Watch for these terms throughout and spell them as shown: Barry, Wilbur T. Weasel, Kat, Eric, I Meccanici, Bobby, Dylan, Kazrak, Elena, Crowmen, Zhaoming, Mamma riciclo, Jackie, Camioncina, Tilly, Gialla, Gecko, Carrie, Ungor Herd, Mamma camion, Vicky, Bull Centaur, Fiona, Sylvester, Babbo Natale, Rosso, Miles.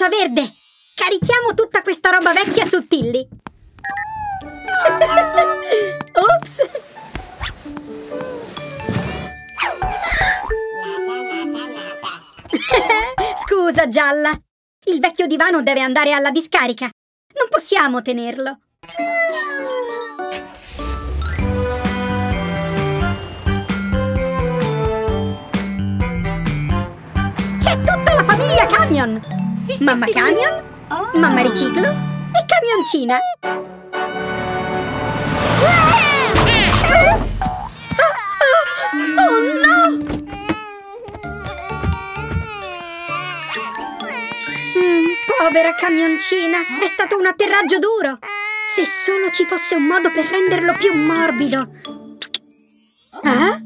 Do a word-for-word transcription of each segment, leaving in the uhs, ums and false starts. Forza Verde! Carichiamo tutta questa roba vecchia su Tilly! Ops! Scusa, Gialla! Il vecchio divano deve andare alla discarica! Non possiamo tenerlo! C'è tutta la famiglia Camion! Mamma Camion, oh. Mamma Riciclo e Camioncina! Oh no! Mm, povera Camioncina! È stato un atterraggio duro! Se solo ci fosse un modo per renderlo più morbido! Ah?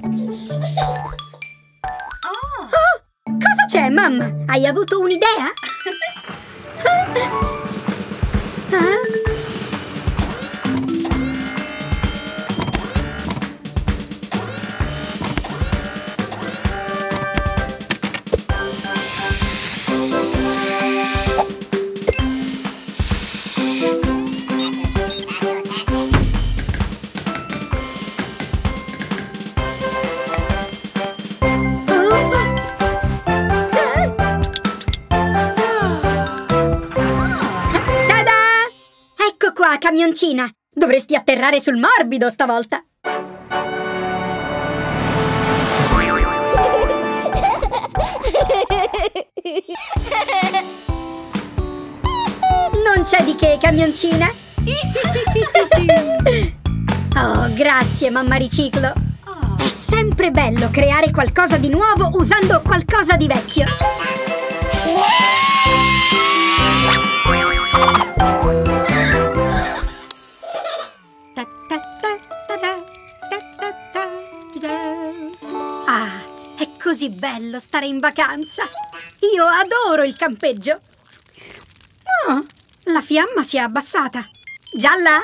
Oh! Cosa c'è, mamma? Hai avuto un'idea? Ah? Ah? Camioncina, dovresti atterrare sul morbido stavolta. Non c'è di che, Camioncina. Oh, grazie, mamma Riciclo. È sempre bello creare qualcosa di nuovo usando qualcosa di vecchio. Così bello stare in vacanza! Io adoro il campeggio! Oh, la fiamma si è abbassata! Gialla,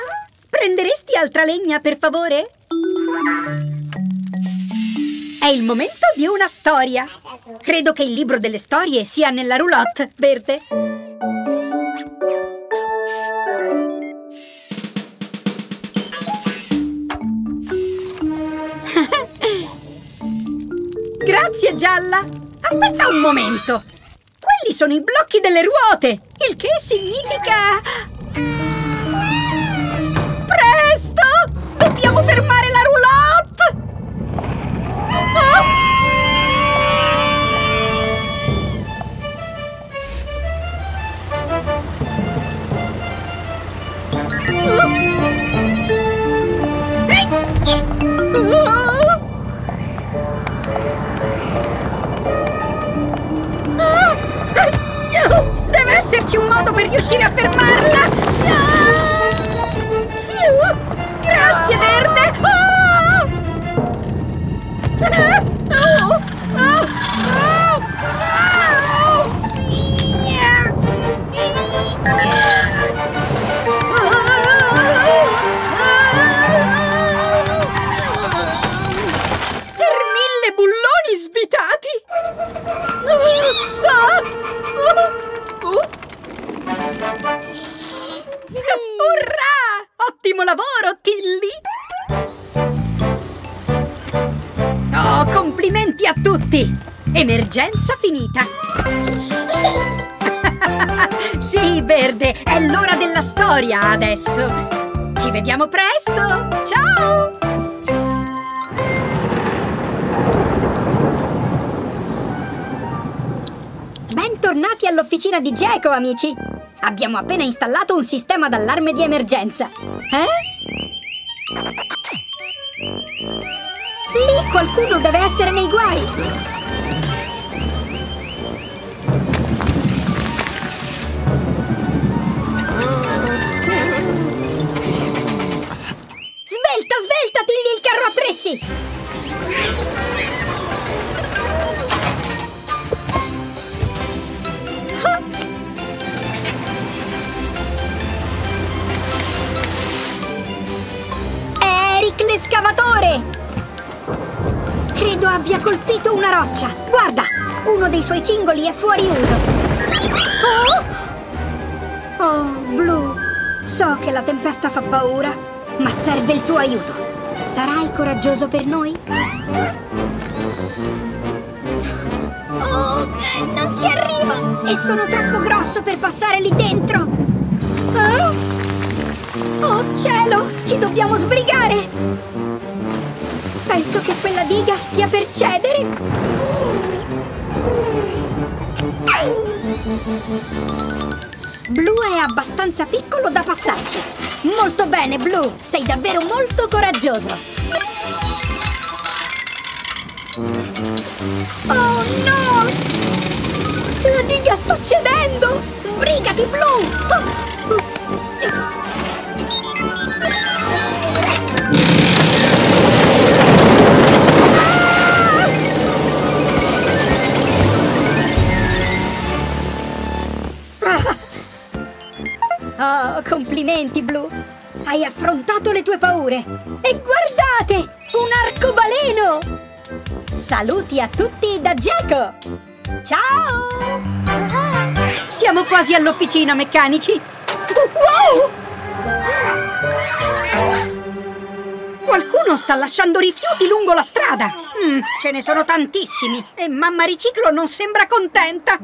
prenderesti altra legna, per favore? È il momento di una storia! Credo che il libro delle storie sia nella roulotte, Verde! Grazie, Gialla! Aspetta un momento! Quelli sono i blocchi delle ruote! Il che significa... Presto! Dobbiamo fermare la roulotte! Oh! Oh! Deve esserci un modo per riuscire a fermarla! Ah! Grazie, Verde! Oh! Oh! Oh! Oh! Per mille bulloni svitati! Ah! Uh. Urrà! Ottimo lavoro, Tilly! Oh, complimenti a tutti! Emergenza finita! Sì, Verde, è l'ora della storia adesso! Ci vediamo presto! Ciao! Bentornati all'officina di Gecko, amici! Abbiamo appena installato un sistema d'allarme di emergenza. Eh? Lì qualcuno deve essere nei guai! Svelta, svelta, Tilly, il carro attrezzi! L'escavatore! Credo abbia colpito una roccia! Guarda! Uno dei suoi cingoli è fuori uso! Oh! Oh, Blu, so che la tempesta fa paura, ma serve il tuo aiuto. Sarai coraggioso per noi? Oh, non ci arrivo! E sono troppo grosso per passare lì dentro! Oh, oh cielo! Ci dobbiamo sbrigare! Penso che quella diga stia per cedere! Blu è abbastanza piccolo da passarci! Molto bene, Blu! Sei davvero molto coraggioso! Oh no! La diga sta cedendo! Sbrigati, Blu! Ah! Ah! Oh, complimenti, Blu! Hai affrontato le tue paure! E guardate! Un arcobaleno! Saluti a tutti da Gecko! Ciao! Siamo quasi all'officina, meccanici! Wow! Qualcuno sta lasciando rifiuti lungo la strada! Mm, ce ne sono tantissimi e Mamma Riciclo non sembra contenta!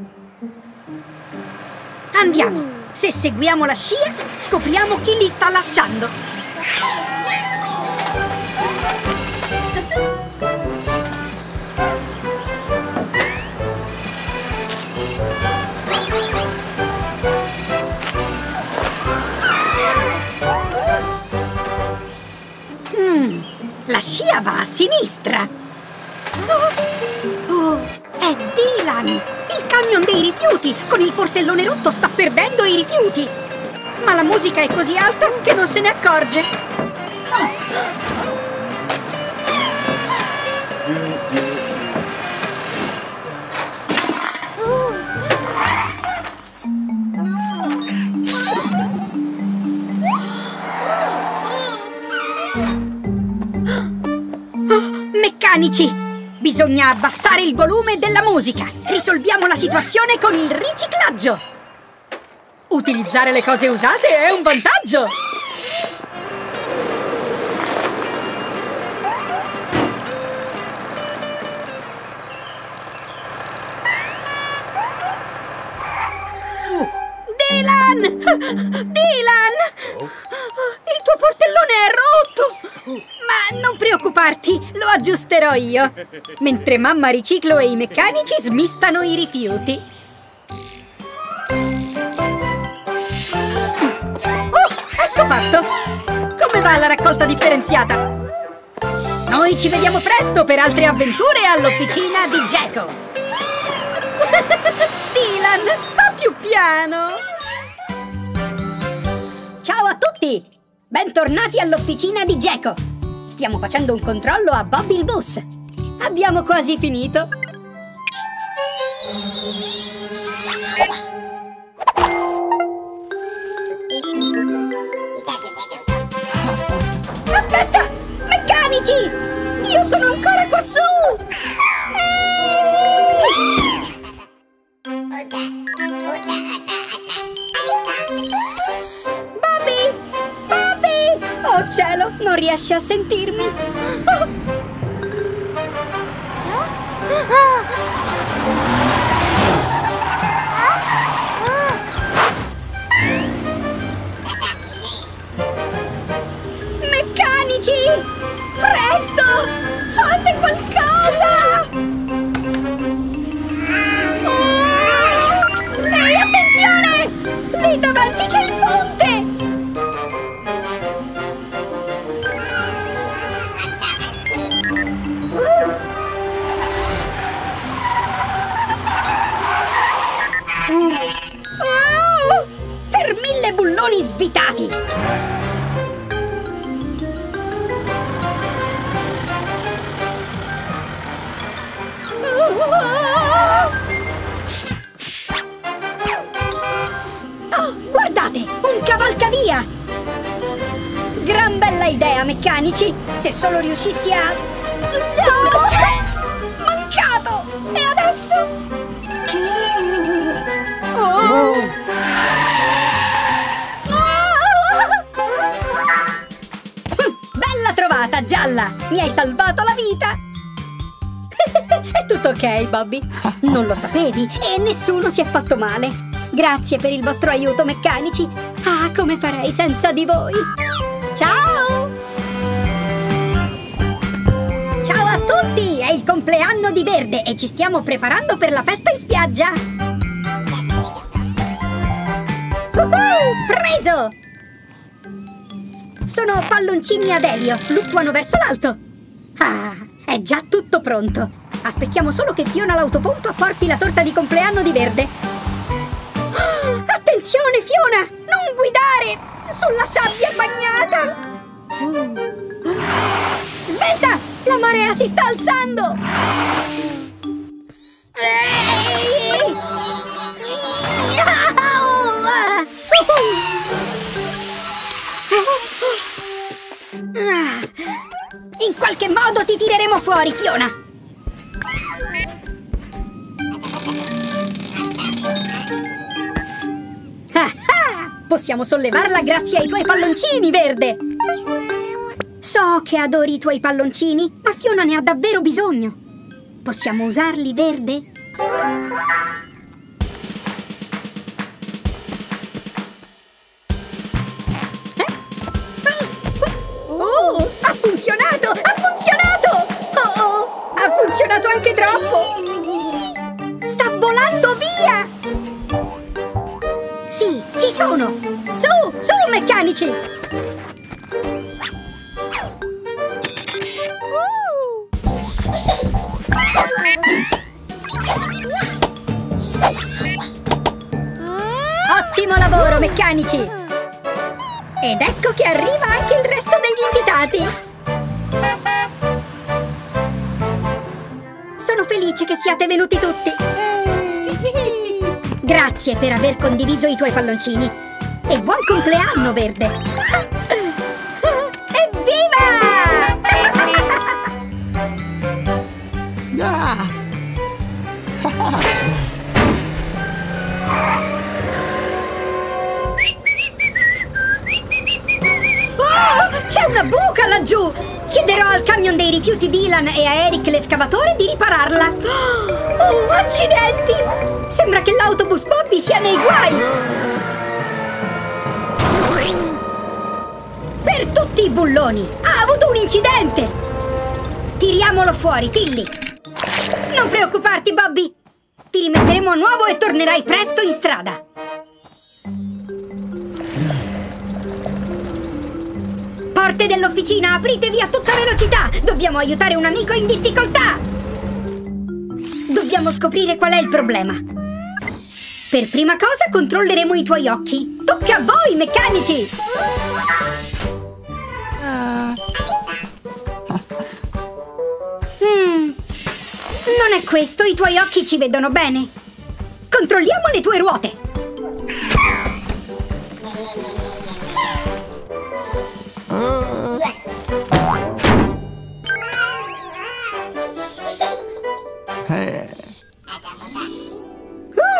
Andiamo! Se seguiamo la scia, scopriamo chi li sta lasciando! La scia va a sinistra! Oh, oh, è Dylan! Il camion dei rifiuti! Con il portellone rotto sta perdendo i rifiuti! Ma la musica è così alta che non se ne accorge! Bisogna abbassare il volume della musica. Risolviamo la situazione con il riciclaggio. Utilizzare le cose usate è un vantaggio. Oh. Dylan! Dylan! Il tuo portellone è rotto! Ma non preoccuparti, lo aggiusterò io! Mentre Mamma Riciclo e i meccanici smistano i rifiuti! Oh, ecco fatto! Come va la raccolta differenziata? Noi ci vediamo presto per altre avventure all'officina di Gecko! Dylan, fa più piano! Ciao a tutti! Bentornati all'officina di Gecko! Stiamo facendo un controllo a Bobby il bus! Abbiamo quasi finito! Aspetta! Meccanici! Io sono ancora qua su! Ehi! Bobby! Bobby! Oh cielo, non riesce a sentirmi! Oh. Meccanici! Presto! Fate qualcosa! Lì davanti c'è il ponte! Oh! Per mille bulloni svitati! Oh! Guardate, un cavalcavia! Gran bella idea, meccanici! Se solo riuscissi a... Oh! Mancato! E adesso? Oh! trovata, Gialla! Mi hai salvato la vita! È tutto ok, Bobby. Non lo sapevi e nessuno si è fatto male. Grazie per il vostro aiuto, meccanici. Ah, come farei senza di voi? Ciao! Ciao a tutti! È il compleanno di Verde e ci stiamo preparando per la festa in spiaggia. Uh-huh, preso! Sono palloncini ad elio, fluttuano verso l'alto. Ah, è già tutto pronto. Aspettiamo solo che Fiona l'autopompa porti la torta di compleanno di Verde. Oh, attenzione, Fiona! Non guidare! Sulla sabbia bagnata! Svelta! La marea si sta alzando! In qualche modo ti tireremo fuori, Fiona! Ah ah! Possiamo sollevarla grazie ai tuoi palloncini, Verde! So che adori i tuoi palloncini, ma Fiona ne ha davvero bisogno! Possiamo usarli, Verde? Oh, ha funzionato! Ha funzionato! Oh oh! Ha funzionato anche troppo! Sta volando via! Sì, ci sono! Su, su, meccanici! Ottimo lavoro, meccanici! Ed ecco che arriva anche il resto degli invitati! Sono felice che siate venuti tutti! Grazie per aver condiviso i tuoi palloncini! E buon compleanno, Verde! Evviva! C'è una buca laggiù! Chiederò al camion dei rifiuti Dylan e a Eric l'escavatore di ripararla! Oh, accidenti! Sembra che l'autobus Bobby sia nei guai! Per tutti i bulloni! Ha avuto un incidente! Tiriamolo fuori, Tilly! Non preoccuparti, Bobby! Ti rimetteremo a nuovo e tornerai presto in strada! Porte dell'officina, apritevi a tutta velocità! Dobbiamo aiutare un amico in difficoltà! Dobbiamo scoprire qual è il problema. Per prima cosa controlleremo i tuoi occhi. Tocca a voi, meccanici! Mm, non è questo, i tuoi occhi ci vedono bene. Controlliamo le tue ruote.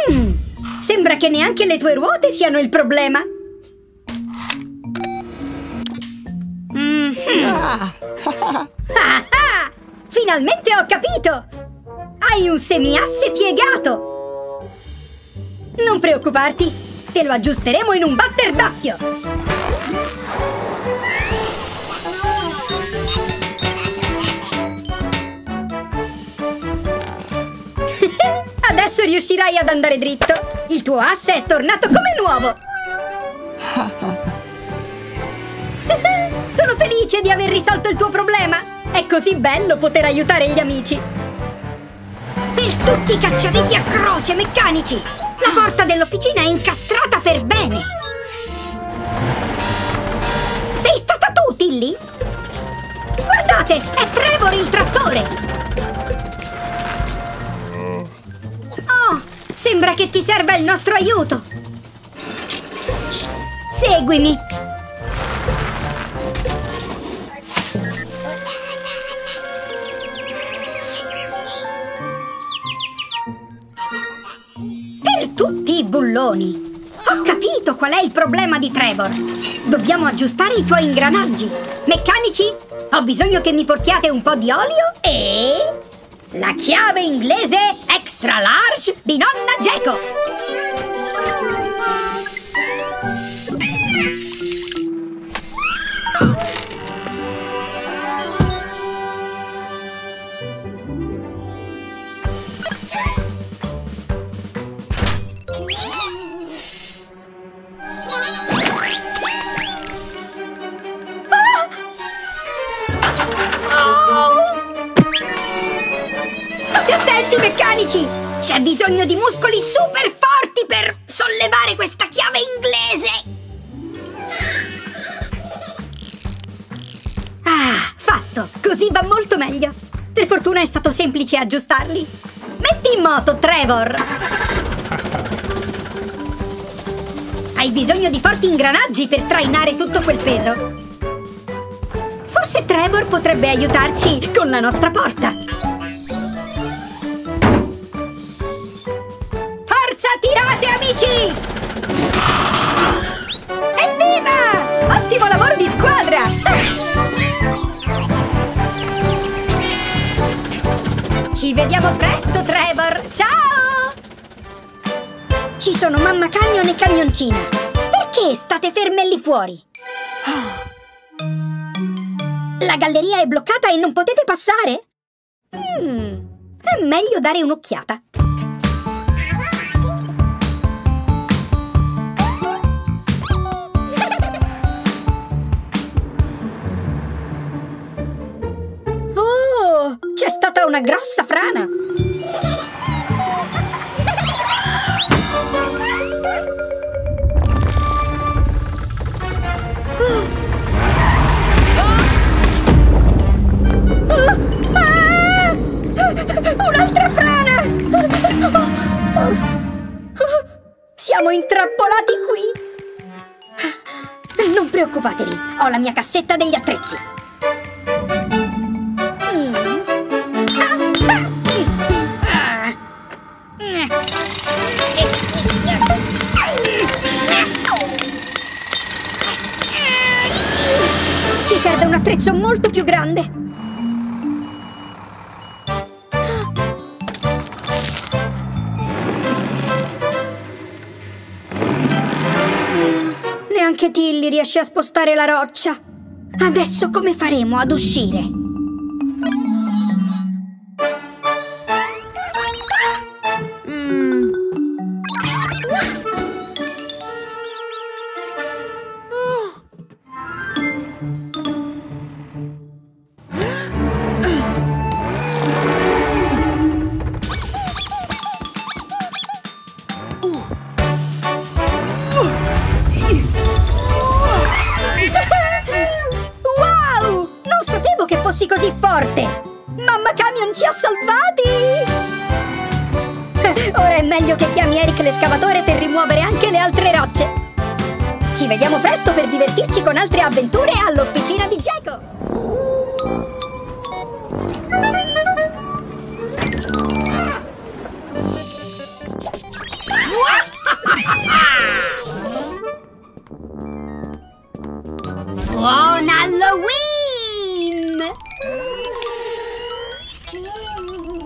Mm, sembra che neanche le tue ruote siano il problema. Mm-hmm. Ah, ah, finalmente ho capito! Hai un semiasse piegato! Non preoccuparti, te lo aggiusteremo in un batter d'occhio! Adesso riuscirai ad andare dritto! Il tuo asse è tornato come nuovo! Sono felice di aver risolto il tuo problema! È così bello poter aiutare gli amici! Per tutti i cacciaviti a croce, meccanici! La porta dell'officina è incastrata per bene! Sei stata tu, Tilly? Guardate! È Trevor il trattore! Sembra che ti serva il nostro aiuto! Seguimi! Per tutti i bulloni! Ho capito qual è il problema di Trevor! Dobbiamo aggiustare i tuoi ingranaggi! Meccanici, ho bisogno che mi portiate un po' di olio e... la chiave inglese extra large di Nonna Gecko. C'è bisogno di muscoli super forti per sollevare questa chiave inglese! Ah, fatto! Così va molto meglio! Per fortuna è stato semplice aggiustarli! Metti in moto, Trevor! Hai bisogno di forti ingranaggi per trainare tutto quel peso! Forse Trevor potrebbe aiutarci con la nostra porta! Tirate, amici! Evviva! Ottimo lavoro di squadra! Ci vediamo presto, Trevor! Ciao! Ci sono Mamma Camion e Camioncina. Perché state ferme lì fuori? La galleria è bloccata e non potete passare? Mm, è meglio dare un'occhiata. C'è stata una grossa frana! Un'altra frana! Siamo intrappolati qui! Non preoccupatevi, ho la mia cassetta degli attrezzi! Ci serve un attrezzo molto più grande. mm, Neanche Tilly riesce a spostare la roccia. Adesso come faremo ad uscire? Ci vediamo presto per divertirci con altre avventure all'officina di Gecko! Buon Halloween!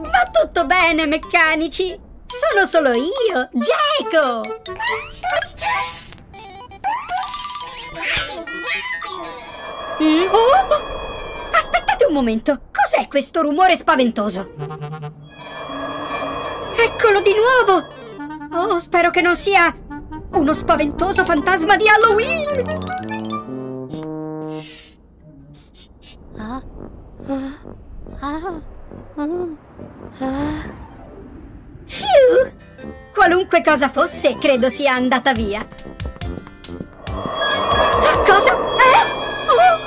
Va tutto bene, meccanici! Sono solo io, Gecko! Mm? Oh! Aspettate un momento! Cos'è questo rumore spaventoso? Eccolo di nuovo! Oh, spero che non sia uno spaventoso fantasma di Halloween! Ah, ah, ah, ah. Fiu! Qualunque cosa fosse, credo sia andata via! Cosa? Eh? Oh!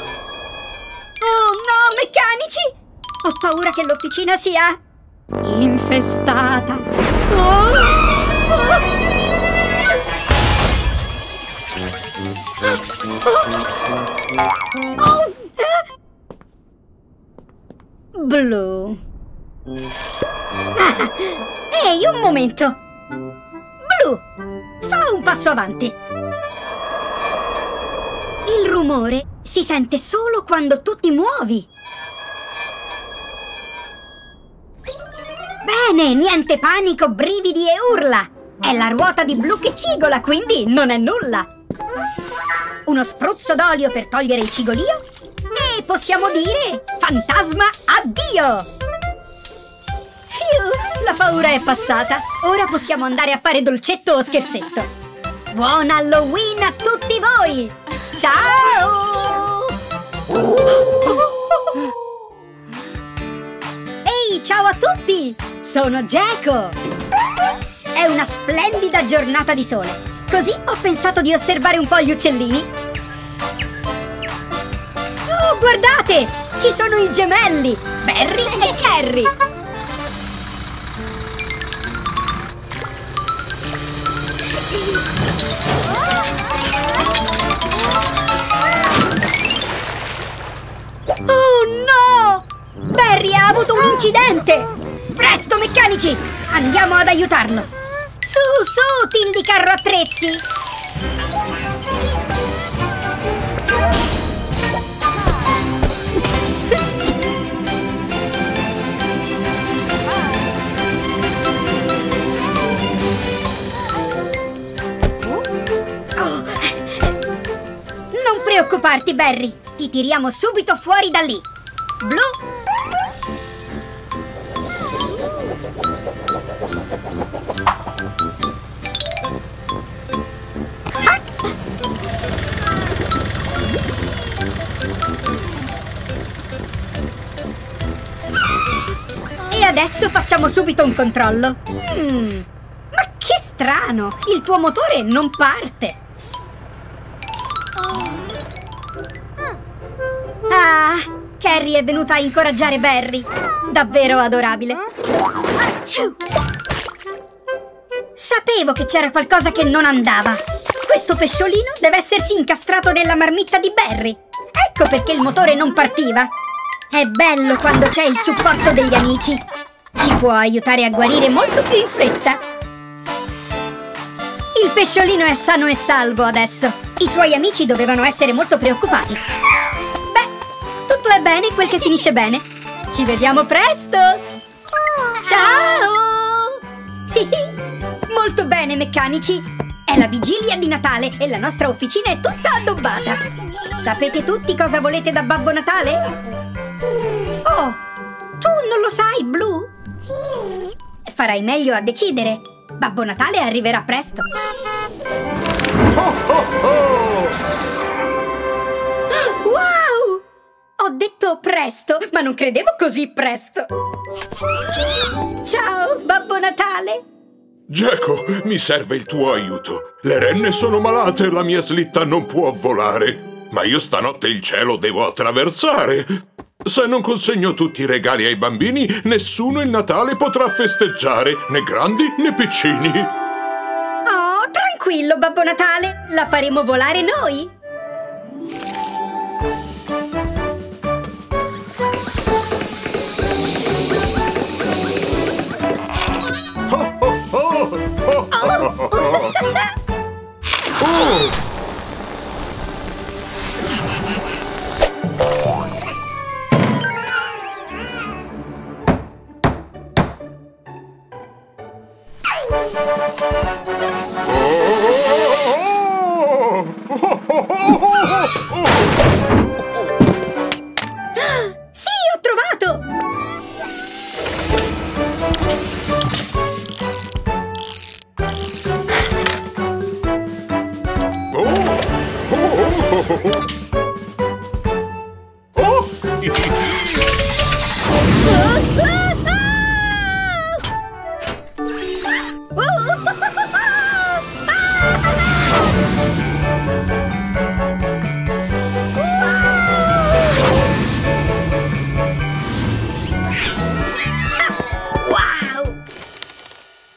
Oh no, meccanici! Ho paura che l'officina sia infestata! Oh! Oh! Oh! Oh! Blu! Ah! Ehi, un momento! Blu! Fa un passo avanti! Il rumore si sente solo quando tu ti muovi. Bene, niente panico, brividi e urla. È la ruota di Blu che cigola, quindi non è nulla. Uno spruzzo d'olio per togliere il cigolio e possiamo dire fantasma addio! Fiu, la paura è passata. Ora possiamo andare a fare dolcetto o scherzetto. Buon Halloween a tutti voi! Ciao! Ehi, ciao a tutti! Sono Gecko! È una splendida giornata di sole. Così ho pensato di osservare un po' gli uccellini. Oh, guardate! Ci sono i gemelli! Barry e Carrie! Oh no! Barry ha avuto un incidente! Presto, meccanici! Andiamo ad aiutarlo! Su, su, Tilly carro attrezzi! Oh. Non preoccuparti, Barry! Ti tiriamo subito fuori da lì! Blu! Adesso facciamo subito un controllo. Mm, ma che strano! Il tuo motore non parte. Ah, Carrie è venuta a incoraggiare Barry. Davvero adorabile. Acciù! Sapevo che c'era qualcosa che non andava. Questo pesciolino deve essersi incastrato nella marmitta di Barry. Ecco perché il motore non partiva. È bello quando c'è il supporto degli amici. Ci può aiutare a guarire molto più in fretta. Il pesciolino è sano e salvo adesso. I suoi amici dovevano essere molto preoccupati. Beh, tutto è bene quel che finisce bene. Ci vediamo presto! Ciao! Molto bene, meccanici! È la vigilia di Natale e la nostra officina è tutta addobbata. Sapete tutti cosa volete da Babbo Natale? Oh, tu non lo sai, Blu? Farai meglio a decidere. Babbo Natale arriverà presto. Oh, oh, oh! Wow! Ho detto presto, ma non credevo così presto. Ciao, Babbo Natale. Gecko, mi serve il tuo aiuto. Le renne sono malate e la mia slitta non può volare. Ma io stanotte il cielo devo attraversare. Se non consegno tutti i regali ai bambini, nessuno il Natale potrà festeggiare, né grandi né piccini. Oh, tranquillo, Babbo Natale, la faremo volare noi. Oh, oh, oh. Oh, oh, oh. Oh.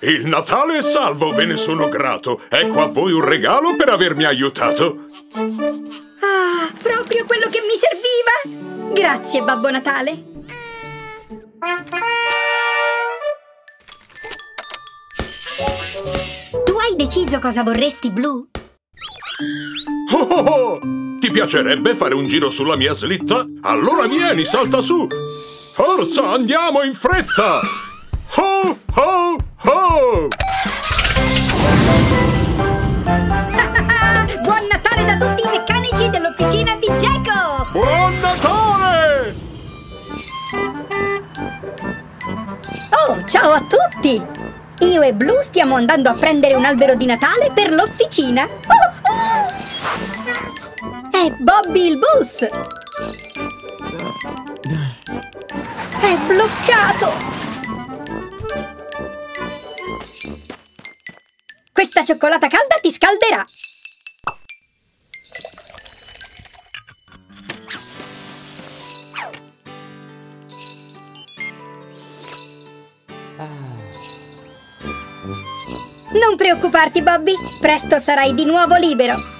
Il Natale è salvo, ve ne sono grato. Ecco a voi un regalo per avermi aiutato. Ah, proprio quello che mi serviva. Grazie, Babbo Natale. Tu hai deciso cosa vorresti, Blu? Oh, oh, oh! Ti piacerebbe fare un giro sulla mia slitta? Allora vieni, salta su! Forza, andiamo in fretta! Ho, ho, ho! Buon Natale da tutti i meccanici dell'officina di Gecko! Buon Natale! Oh, ciao a tutti! Io e Blu stiamo andando a prendere un albero di Natale per l'officina! Oh, oh! È Bobby il bus! È bloccato! Questa cioccolata calda ti scalderà! Non preoccuparti, Bobby! Presto sarai di nuovo libero!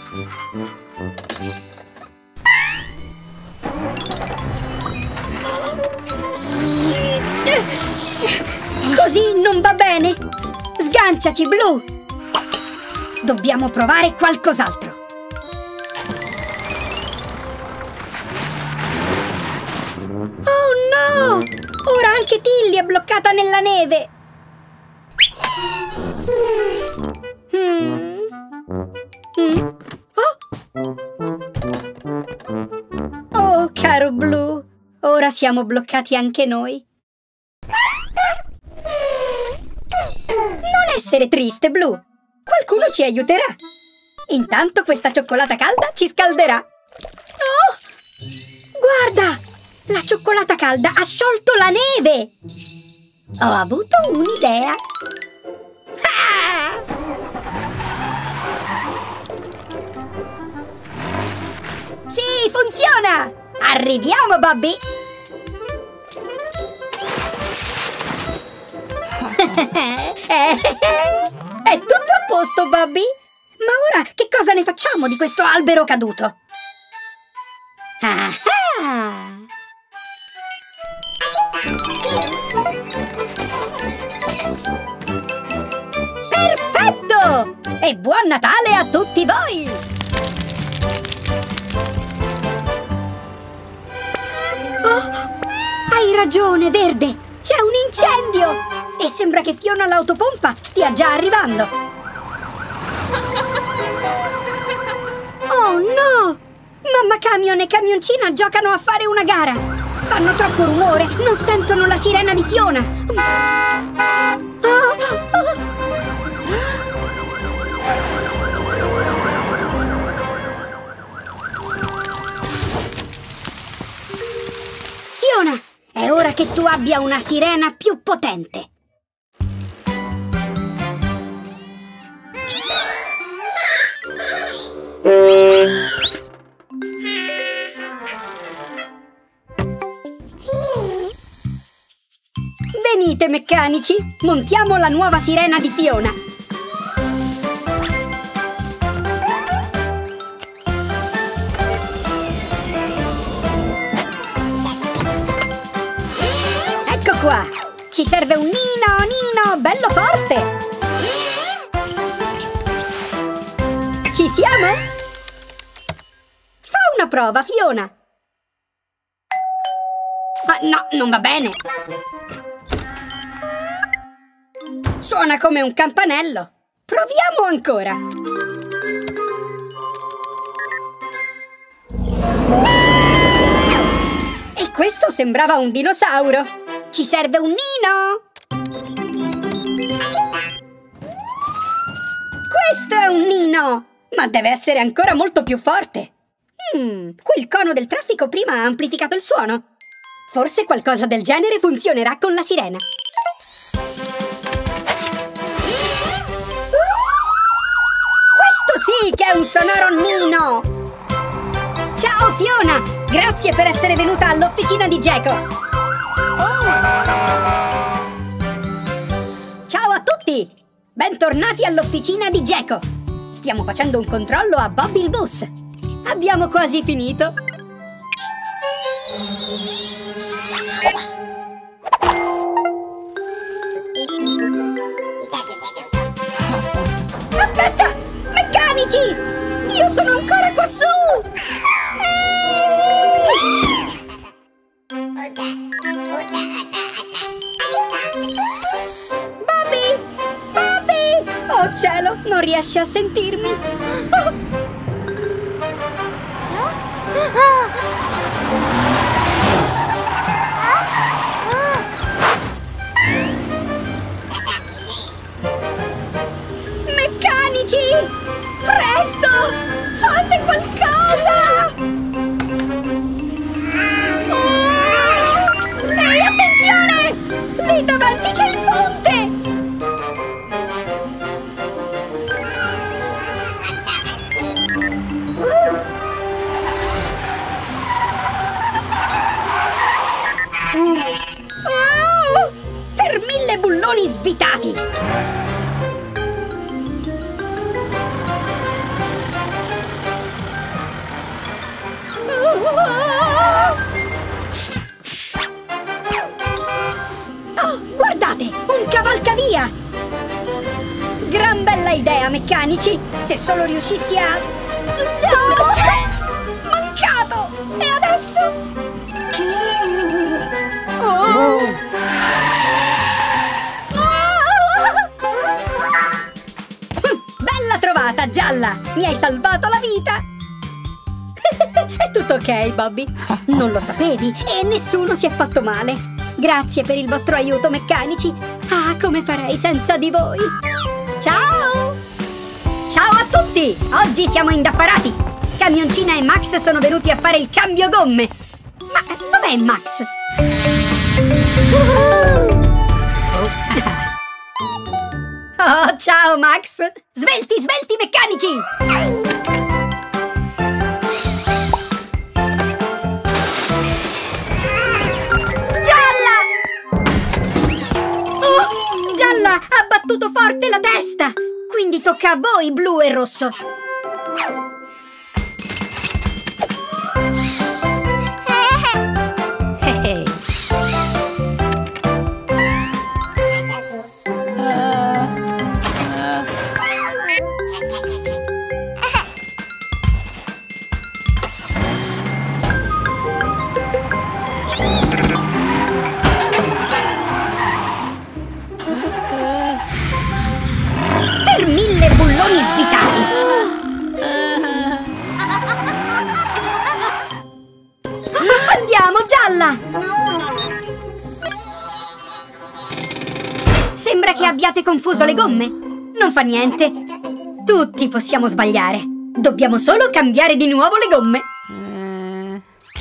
Così non va bene! Sganciaci, Blu! Dobbiamo provare qualcos'altro. Oh no! Ora anche Tilly è bloccata nella neve. Mm. Mm. Oh. Oh, caro Blu, ora siamo bloccati anche noi. Non essere triste, Blu. Qualcuno ci aiuterà! Intanto questa cioccolata calda ci scalderà! Oh! Guarda! La cioccolata calda ha sciolto la neve! Ho avuto un'idea! Ah! Sì, funziona! Arriviamo, Bobby! È tutto a posto, Bobby! Ma ora che cosa ne facciamo di questo albero caduto? Ah-ah! Perfetto! E buon Natale a tutti voi! Oh, hai ragione, Verde! C'è un incendio! E sembra che Fiona l'autopompa stia già arrivando! Oh no! Mamma Camion e Camioncina giocano a fare una gara! Fanno troppo rumore, non sentono la sirena di Fiona! Oh, oh. Fiona, è ora che tu abbia una sirena più potente! Venite meccanici, montiamo la nuova sirena di Fiona. Ecco qua, ci serve un nino, nino, bello forte. Ci siamo? Una prova, Fiona! Ah, no, non va bene! Suona come un campanello! Proviamo ancora! E questo sembrava un dinosauro! Ci serve un nino! Questo è un nino! Ma deve essere ancora molto più forte! Mm, qui il cono del traffico prima ha amplificato il suono. Forse qualcosa del genere funzionerà con la sirena. Questo sì che è un sonoro nino! Ciao Fiona! Grazie per essere venuta all'officina di Gecko. Oh. Ciao a tutti! Bentornati all'officina di Gecko. Stiamo facendo un controllo a Bobby il bus. Abbiamo quasi finito! Aspetta! Meccanici! Io sono ancora qua su! Bobby! Bobby! Oh cielo, non riesci a sentirmi! Oh. Meccanici! Presto! Fate qualcosa! Lì davanti c'è il ponte! Oh, per mille bulloni svitati! Oh. Guardate, un cavalcavia! Gran bella idea, meccanici! Se solo riuscissi a... Oh! Mancato! E adesso? Oh! Oh! Bella trovata, Gialla! Mi hai salvato la vita! È tutto ok, Bobby. Non lo sapevi e nessuno si è fatto male. Grazie per il vostro aiuto, meccanici! Ah, come farei senza di voi! Ciao! Ciao a tutti! Oggi siamo indaffarati! Camioncina e Max sono venuti a fare il cambio gomme! Ma dov'è Max? Oh, ciao Max! Svelti, svelti, meccanici! Ha battuto forte la testa! Quindi tocca a voi, Blu e Rosso! Hey. Bulloni svitati! Andiamo, Gialla! Sembra che abbiate confuso le gomme. Non fa niente. Tutti possiamo sbagliare. Dobbiamo solo cambiare di nuovo le gomme.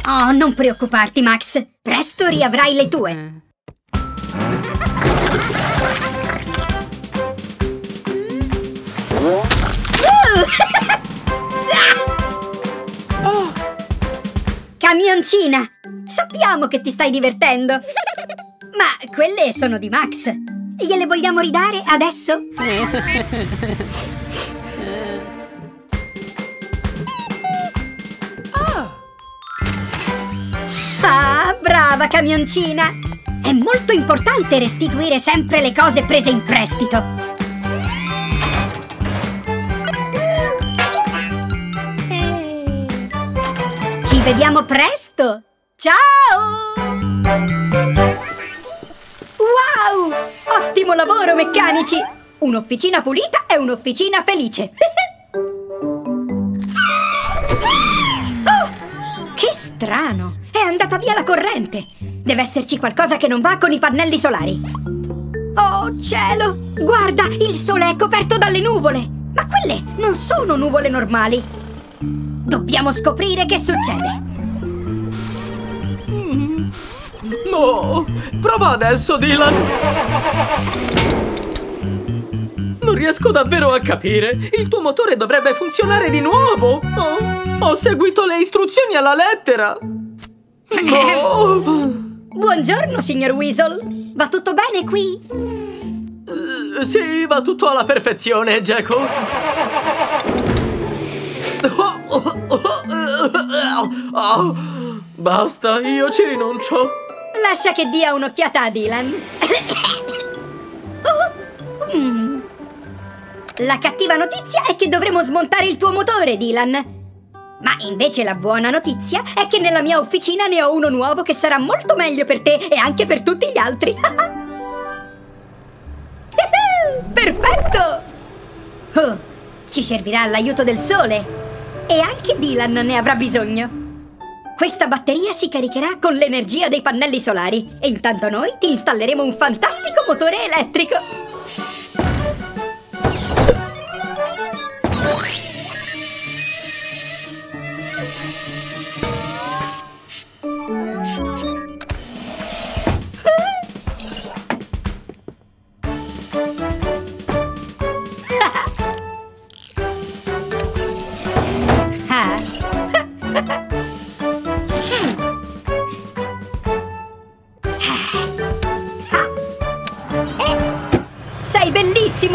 Oh, non preoccuparti, Max. Presto riavrai le tue. Oh. Camioncina, sappiamo che ti stai divertendo. Ma quelle sono di Max. Gliele vogliamo ridare adesso? Oh. Ah, brava Camioncina. È molto importante restituire sempre le cose prese in prestito. Ci vediamo presto! Ciao! Wow! Ottimo lavoro, meccanici! Un'officina pulita è un'officina felice! Oh, che strano! È andata via la corrente! Deve esserci qualcosa che non va con i pannelli solari! Oh, cielo! Guarda, il sole è coperto dalle nuvole! Ma quelle non sono nuvole normali! Dobbiamo scoprire che succede. Mm. No, prova adesso, Dylan. Non riesco davvero a capire. Il tuo motore dovrebbe funzionare di nuovo. Oh, ho seguito le istruzioni alla lettera. No. Buongiorno, signor Weasel. Va tutto bene qui? Uh, sì, va tutto alla perfezione, Gecko. Oh, oh, oh, oh, oh. Basta, io ci rinuncio. Lascia che dia un'occhiata a Dylan. Oh. Mm. La cattiva notizia è che dovremo smontare il tuo motore, Dylan. Ma invece la buona notizia è che nella mia officina ne ho uno nuovo che sarà molto meglio per te e anche per tutti gli altri. Perfetto! Oh, ci servirà l'aiuto del sole. E anche Dylan ne avrà bisogno. Questa batteria si caricherà con l'energia dei pannelli solari e intanto noi ti installeremo un fantastico motore elettrico.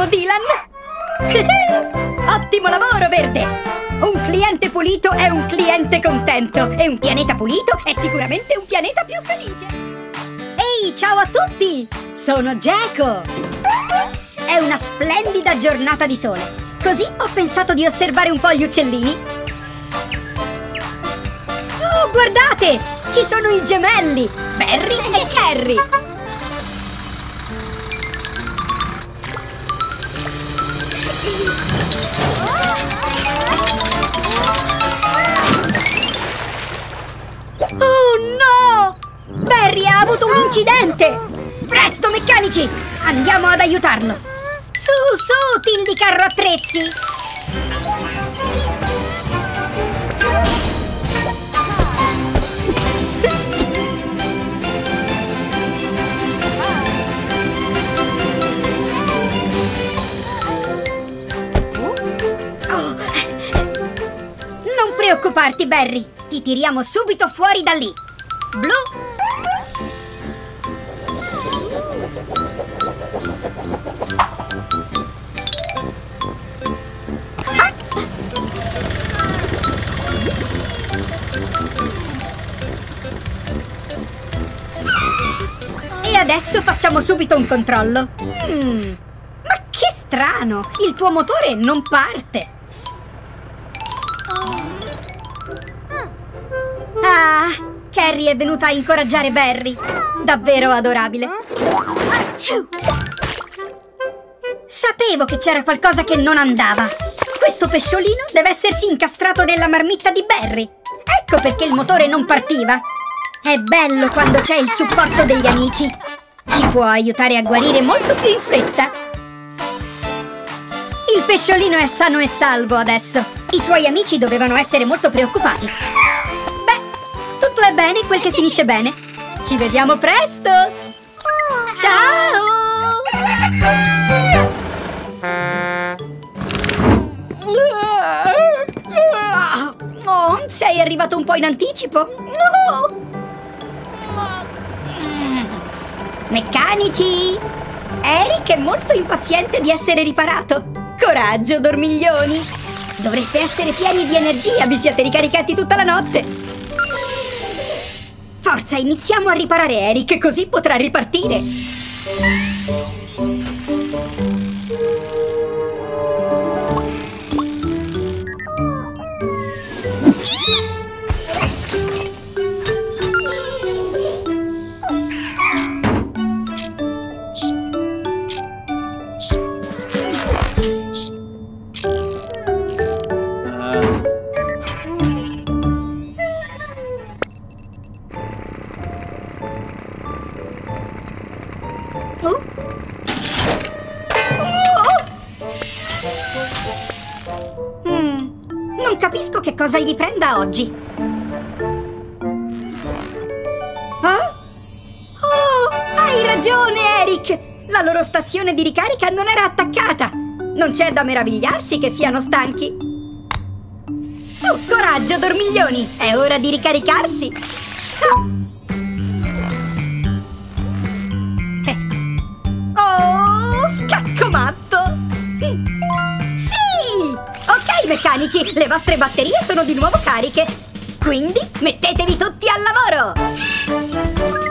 Dylan! Ottimo lavoro, Verde! Un cliente pulito è un cliente contento e un pianeta pulito è sicuramente un pianeta più felice! Ehi, ciao a tutti! Sono Gecko! È una splendida giornata di sole, così ho pensato di osservare un po' gli uccellini. Oh, guardate! Ci sono i gemelli! Barry e Carrie! Oh no! Barry ha avuto un incidente! Presto, meccanici! Andiamo ad aiutarlo! Su, su, Tilly carro attrezzi! Non preoccuparti, Barry! Ti tiriamo subito fuori da lì! Blu! Ah! E adesso facciamo subito un controllo! Mm, ma che strano! Il tuo motore non parte! Ah, Carrie è venuta a incoraggiare Barry. Davvero adorabile. Sapevo che c'era qualcosa che non andava. Questo pesciolino deve essersi incastrato nella marmitta di Barry. Ecco perché il motore non partiva. È bello quando c'è il supporto degli amici. Ci può aiutare a guarire molto più in fretta. Il pesciolino è sano e salvo adesso. I suoi amici dovevano essere molto preoccupati. È bene quel che finisce bene. Ci vediamo presto. Ciao. Oh, sei arrivato un po' in anticipo. No. Meccanici, Eric è molto impaziente di essere riparato. Coraggio, dormiglioni. Dovreste essere pieni di energia. Vi siete ricaricati tutta la notte. Forza, iniziamo a riparare Eric, così potrà ripartire! Che cosa gli prenda oggi? Ah? Oh, hai ragione, Eric! La loro stazione di ricarica non era attaccata! Non c'è da meravigliarsi che siano stanchi! Su, coraggio, dormiglioni! È ora di ricaricarsi! Ah. Oh, scacco matto! Meccanici, le vostre batterie sono di nuovo cariche, quindi mettetevi tutti al lavoro!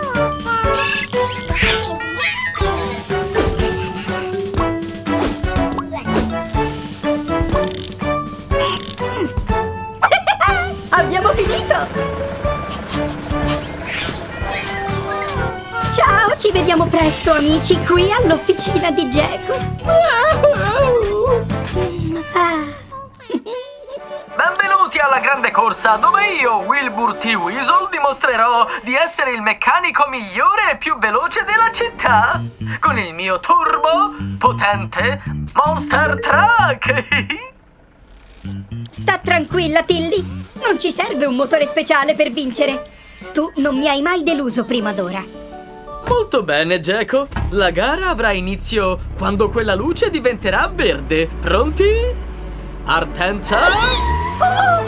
Ci vediamo presto, amici, qui all'officina di Gecko. Benvenuti alla grande corsa dove io, Wilbur T. Weasel, dimostrerò di essere il meccanico migliore e più veloce della città con il mio turbo potente Monster Truck. Sta tranquilla, Tilly. Non ci serve un motore speciale per vincere. Tu non mi hai mai deluso prima d'ora. Molto bene, Gecko. La gara avrà inizio quando quella luce diventerà verde. Pronti? Partenza! Oh!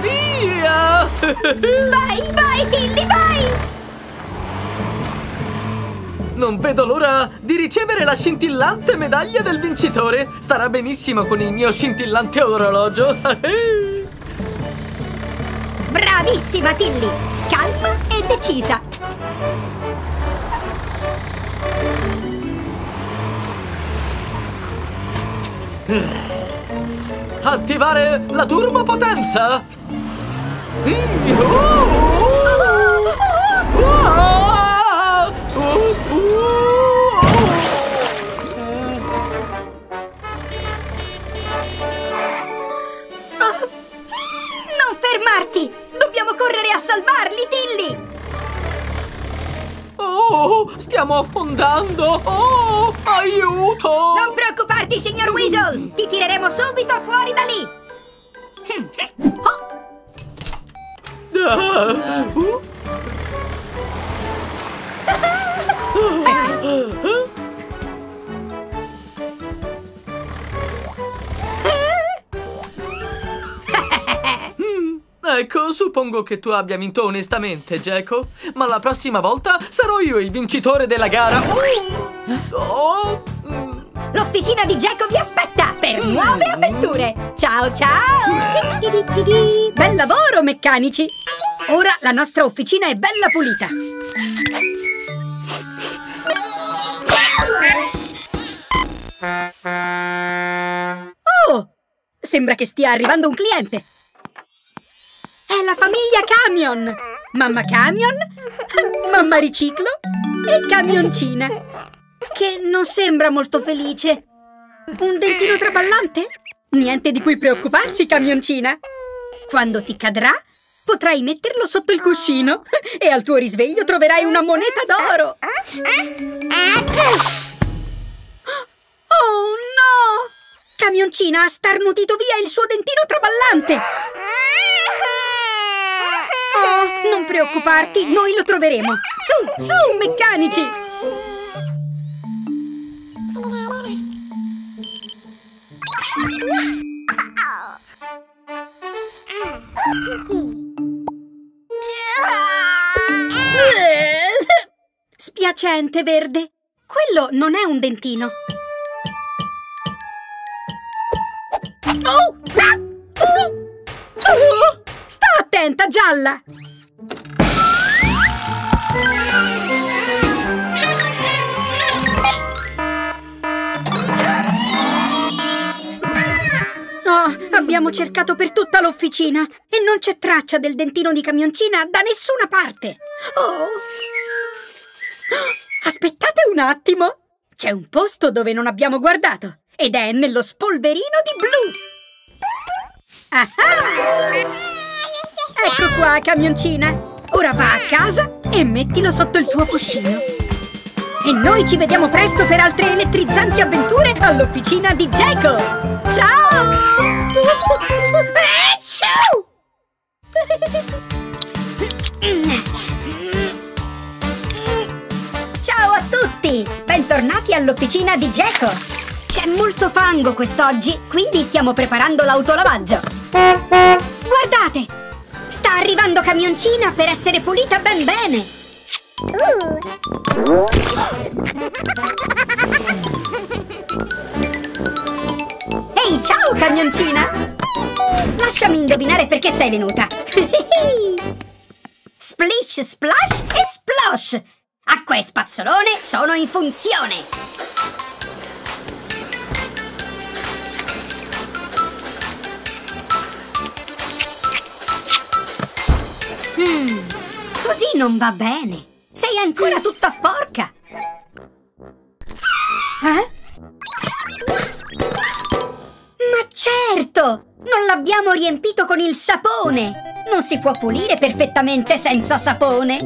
Via! Vai, vai, Tilly, vai! Non vedo l'ora di ricevere la scintillante medaglia del vincitore. Starà benissimo con il mio scintillante orologio. Bravissima, Tilly! Calma e decisa! Attivare la turbopotenza! Non fermarti! Dobbiamo correre a salvarli, Tilly! Oh, stiamo affondando! Oh, aiuto! Non preoccuparti, signor Weasel! Ti tireremo subito fuori da lì! Oh. Ah. Uh. Ecco, suppongo che tu abbia vinto onestamente, Gecko. Ma la prossima volta sarò io il vincitore della gara. Oh. Oh. L'officina di Gecko vi aspetta per nuove avventure. Ciao, ciao. Bel lavoro, meccanici. Ora la nostra officina è bella pulita. Oh, sembra che stia arrivando un cliente. È la famiglia Camion! Mamma Camion, Mamma Riciclo e Camioncina, che non sembra molto felice. Un dentino traballante? Niente di cui preoccuparsi, Camioncina. Quando ti cadrà, potrai metterlo sotto il cuscino e al tuo risveglio troverai una moneta d'oro. Oh no! Camioncina ha starnutito via il suo dentino traballante. Oh, non preoccuparti, noi lo troveremo. Su, su, meccanici! Spiacente, Verde. Quello non è un dentino. Oh! Oh! Sta attenta, Gialla! Oh, abbiamo cercato per tutta l'officina e non c'è traccia del dentino di Camioncina da nessuna parte. Oh. Aspettate un attimo! C'è un posto dove non abbiamo guardato ed è nello spolverino di Blu. Ah! Ecco qua, Camioncina. Ora va a casa e mettilo sotto il tuo cuscino. E noi ci vediamo presto per altre elettrizzanti avventure all'officina di Gecko. Ciao! Ciao a tutti! Bentornati all'officina di Gecko. C'è molto fango quest'oggi, quindi stiamo preparando l'autolavaggio. Guardate! Sta arrivando Camioncina per essere pulita ben bene! Uh. Ehi, hey, ciao Camioncina! Lasciami indovinare perché sei venuta! Splish, splash e splosh! Acqua e spazzolone sono in funzione! Mm, così non va bene. Sei ancora tutta sporca! Eh? Ma certo! Non l'abbiamo riempito con il sapone! Non si può pulire perfettamente senza sapone!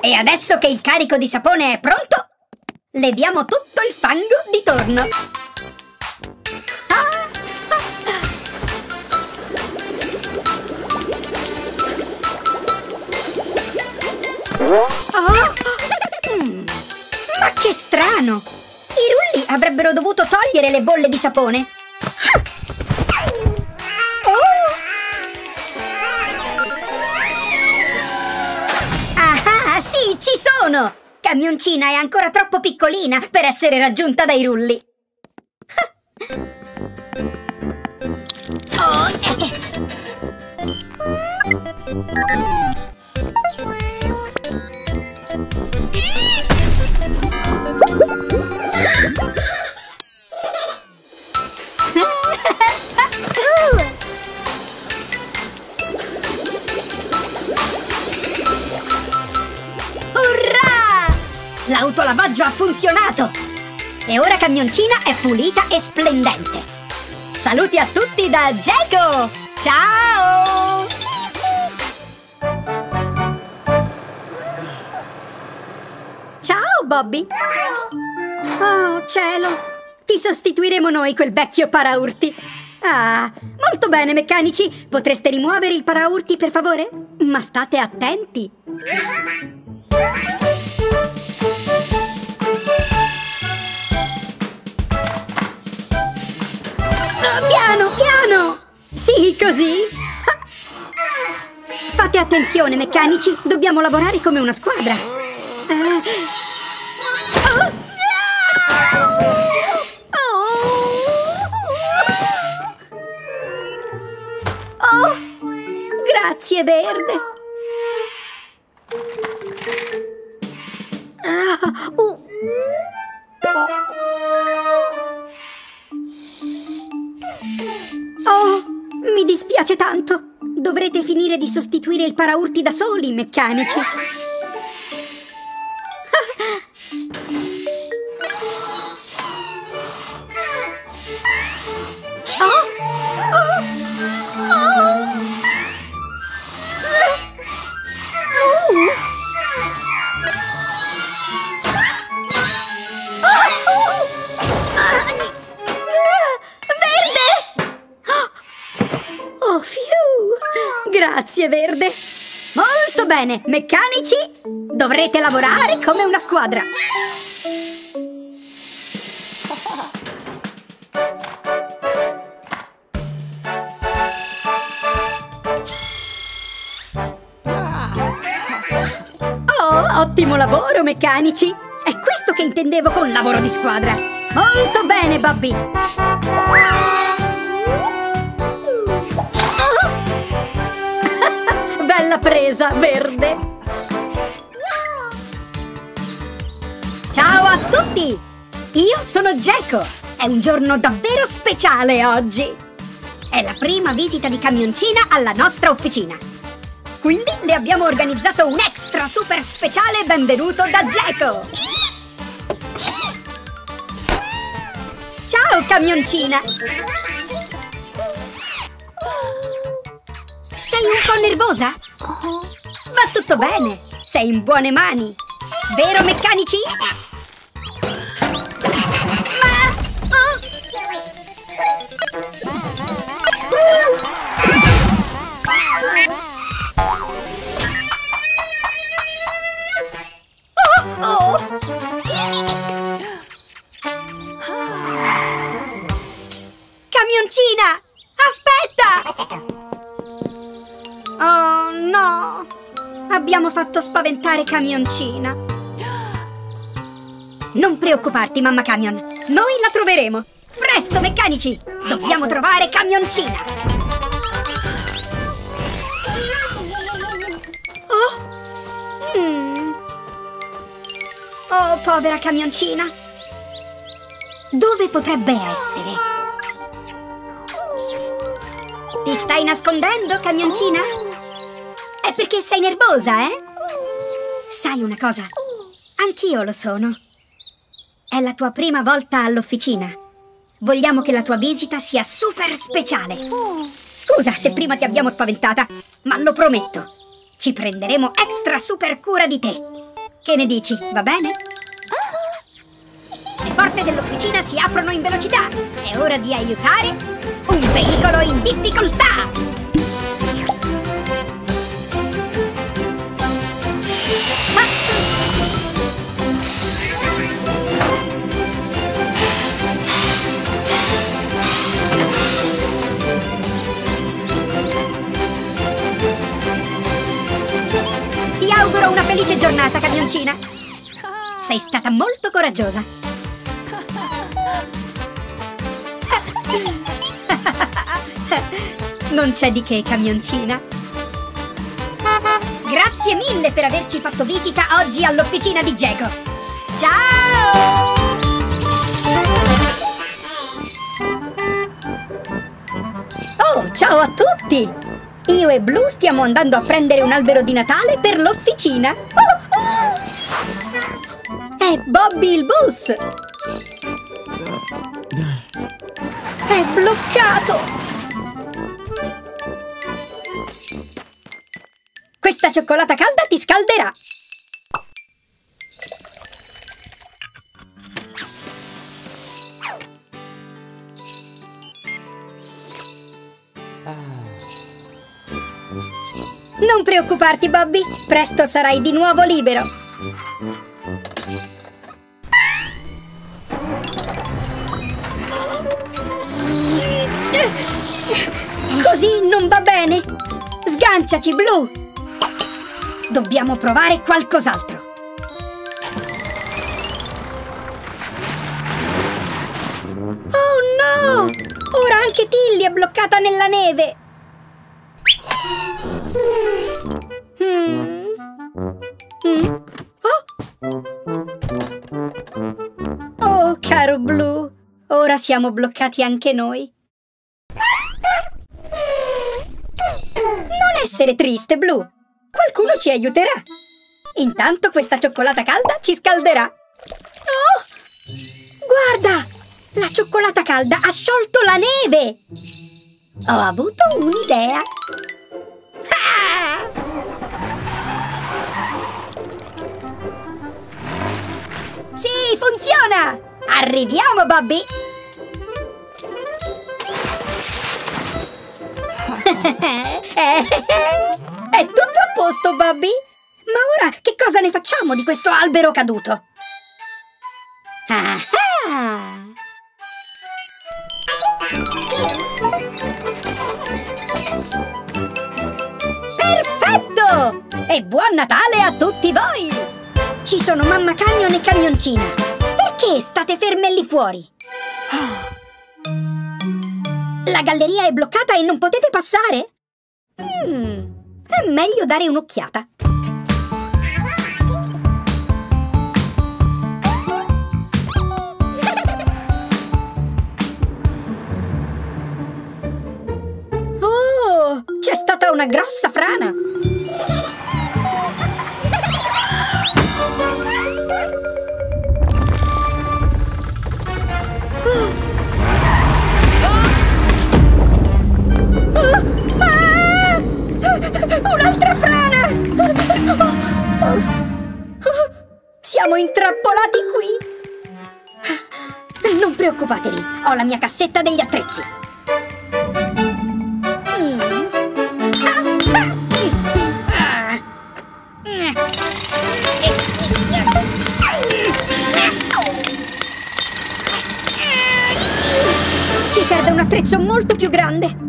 E adesso che il carico di sapone è pronto, leviamo tutto il fango di torno! Ah! Oh! Mm. Ma che strano! I rulli avrebbero dovuto togliere le bolle di sapone. Oh! Ah, sì, ci sono! Camioncina è ancora troppo piccolina per essere raggiunta dai rulli. Oh, eh. L'autolavaggio ha funzionato! E ora Camioncina è pulita e splendente! Saluti a tutti da Gecko! Ciao! Ciao Bobby! Oh cielo! Ti sostituiremo noi quel vecchio paraurti! Ah, molto bene meccanici! Potreste rimuovere il paraurti per favore? Ma state attenti! Piano, piano! Sì, così? Fate attenzione, meccanici! Dobbiamo lavorare come una squadra! Uh... Oh, no! Oh! Oh! Grazie, Verde! Uh... Oh. Oh, mi dispiace tanto. Dovrete finire di sostituire il paraurti da soli, meccanici. Grazie Verde! Molto bene! Meccanici, dovrete lavorare come una squadra! Oh, ottimo lavoro meccanici! È questo che intendevo con lavoro di squadra! Molto bene Bobby! Bella presa, Verde! Ciao a tutti! Io sono Gecko! È un giorno davvero speciale oggi! È la prima visita di Camioncina alla nostra officina! Quindi le abbiamo organizzato un extra super speciale benvenuto da Gecko! Ciao Camioncina! Sei un po' nervosa? Va tutto bene, sei in buone mani, vero meccanici? Ma... Oh! Oh! Camioncina, aspetta! Oh no! Abbiamo fatto spaventare Camioncina! Non preoccuparti, Mamma Camion! Noi la troveremo! Presto, meccanici! Dobbiamo trovare Camioncina! Oh! Mm. Oh, povera Camioncina! Dove potrebbe essere? Ti stai nascondendo, Camioncina? È perché sei nervosa, eh? Sai una cosa? Anch'io lo sono. È la tua prima volta all'officina. Vogliamo che la tua visita sia super speciale. Scusa se prima ti abbiamo spaventata, ma lo prometto, ci prenderemo extra super cura di te. Che ne dici, va bene? Le porte dell'officina si aprono in velocità. È ora di aiutare un veicolo in difficoltà! Una felice giornata, Camioncina. Sei stata molto coraggiosa. Non c'è di che, Camioncina. Grazie mille per averci fatto visita oggi all'officina di Gecko. Ciao! Oh, ciao a tutti! Io e Blu stiamo andando a prendere un albero di Natale per l'officina. Oh, oh! È Bobby il bus! È bloccato! Questa cioccolata calda ti scalderà! Non preoccuparti, Bobby. Presto sarai di nuovo libero. Così non va bene. Sganciaci, Blu. Dobbiamo provare qualcos'altro. Oh no! Ora anche Tilly è bloccata nella neve. Mm. Mm. Oh! Oh, caro Blu, ora siamo bloccati anche noi. Non essere triste, Blu. Qualcuno ci aiuterà. Intanto questa cioccolata calda ci scalderà. Oh! Guarda! La cioccolata calda ha sciolto la neve! Ho avuto un'idea. Ah! Sì, funziona! Arriviamo, Bobby! È tutto a posto, Bobby! Ma ora che cosa ne facciamo di questo albero caduto? Ah! Perfetto! E buon Natale a tutti voi! Ci sono Mamma Camion e Camioncina. Perché state ferme lì fuori? La galleria è bloccata e non potete passare? Mm, è meglio dare un'occhiata. Oh, c'è stata una grossa frana. Un'altra frana! Siamo intrappolati qui! Non preoccupatevi, ho la mia cassetta degli attrezzi. Ci serve un attrezzo molto più grande.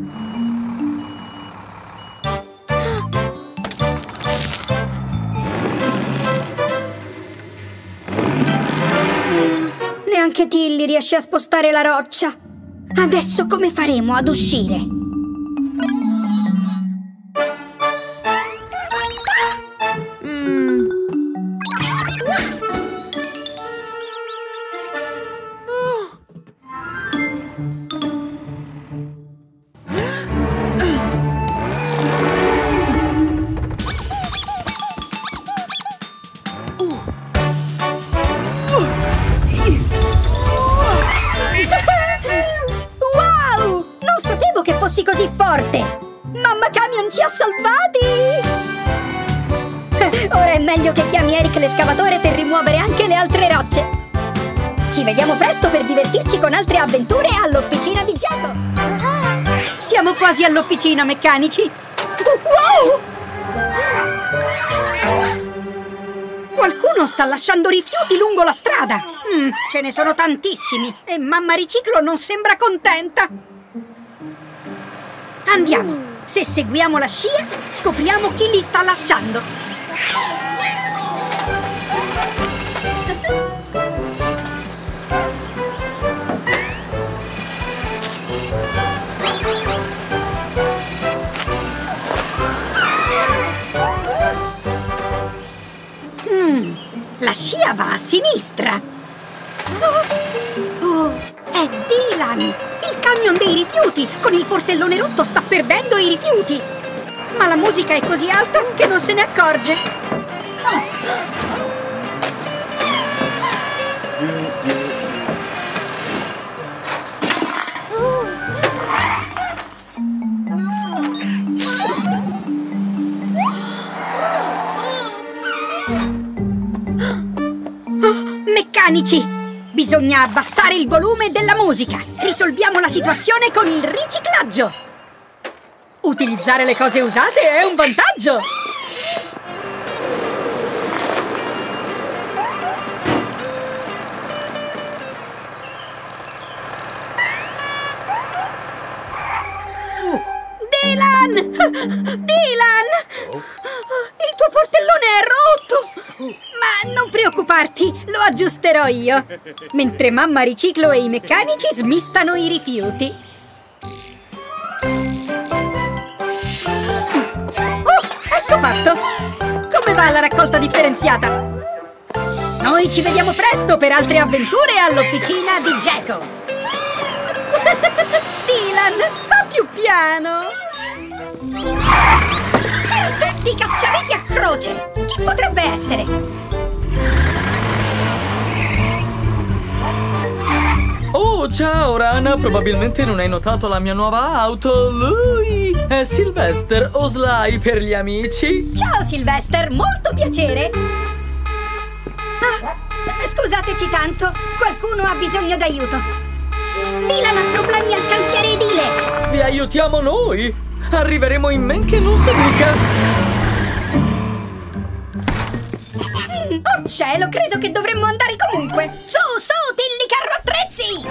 Neanche Tilly riesce a spostare la roccia. Adesso come faremo ad uscire? Mm. Oh. parte! Mamma Camion ci ha salvati! Ora è meglio che chiami Eric l'escavatore per rimuovere anche le altre rocce! Ci vediamo presto per divertirci con altre avventure all'officina di Gecko! Siamo quasi all'officina, meccanici! Wow! Qualcuno sta lasciando rifiuti lungo la strada! Mm, ce ne sono tantissimi e Mamma Riciclo non sembra contenta! Andiamo! Se seguiamo la scia, scopriamo chi li sta lasciando! Mm, la scia va a sinistra! Oh, oh, è Dylan! Il camion dei rifiuti con il portellone rotto sta perdendo i rifiuti! Ma la musica è così alta che non se ne accorge! Oh, meccanici! Bisogna abbassare il volume della musica! Risolviamo la situazione con il riciclaggio! Utilizzare le cose usate è un vantaggio! Oh. Dylan! Dylan! Il tuo portellone è rotto! Ma non preoccuparti, lo aggiusterò io! Mentre Mamma Riciclo e i meccanici smistano i rifiuti. Oh, ecco fatto! Come va la raccolta differenziata? Noi ci vediamo presto per altre avventure all'officina di Gecko! Dylan, fa più piano! Tanti cacciaviti a croce! Chi potrebbe essere? Oh, ciao Rana! Probabilmente non hai notato la mia nuova auto! Lui è Sylvester, Oslai per gli amici! Ciao Sylvester, molto piacere! Ah, scusateci tanto, qualcuno ha bisogno d'aiuto! Dylan ha problemi al cantiere edile! Vi aiutiamo noi! Arriveremo in men che non si dica! Mm, oh cielo, credo che dovremmo andare comunque! Su, su, Tilly carro attrezzi!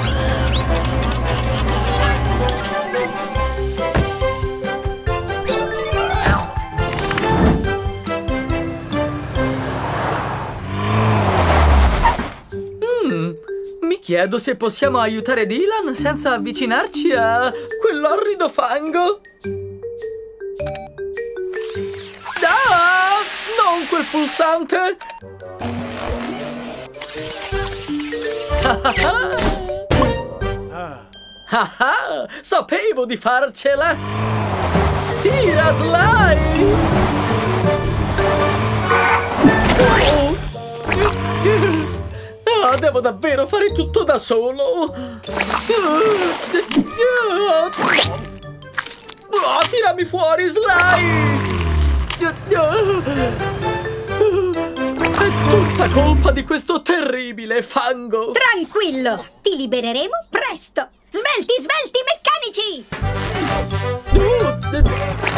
Mm, mi chiedo se possiamo aiutare Dylan senza avvicinarci a quell'orrido fango! Ah, non quel pulsante! Ah, ah, ah. Ah, sapevo di farcela! Tira, Sly! Oh. Ah, devo davvero fare tutto da solo! Oh, tirami fuori, Sly! È tutta colpa di questo terribile fango! Tranquillo! Ti libereremo presto! Svelti, svelti, meccanici! Uh,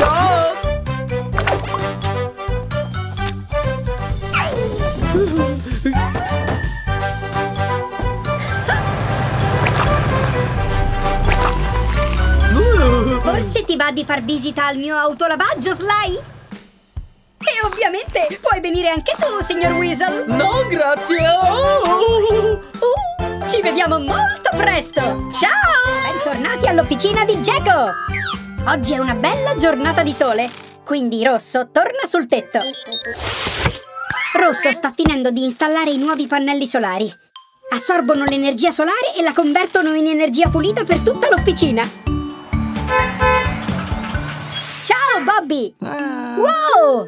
ah! uh. Forse ti va di far visita al mio autolavaggio, Sly? E ovviamente puoi venire anche tu, signor Weasel! No, grazie! Oh. Uh, ci vediamo molto presto! Ciao! Bentornati all'officina di Gecko! Oggi è una bella giornata di sole, quindi Rosso torna sul tetto! Rosso sta finendo di installare i nuovi pannelli solari. Assorbono l'energia solare e la convertono in energia pulita per tutta l'officina! Ciao, Bobby! Wow!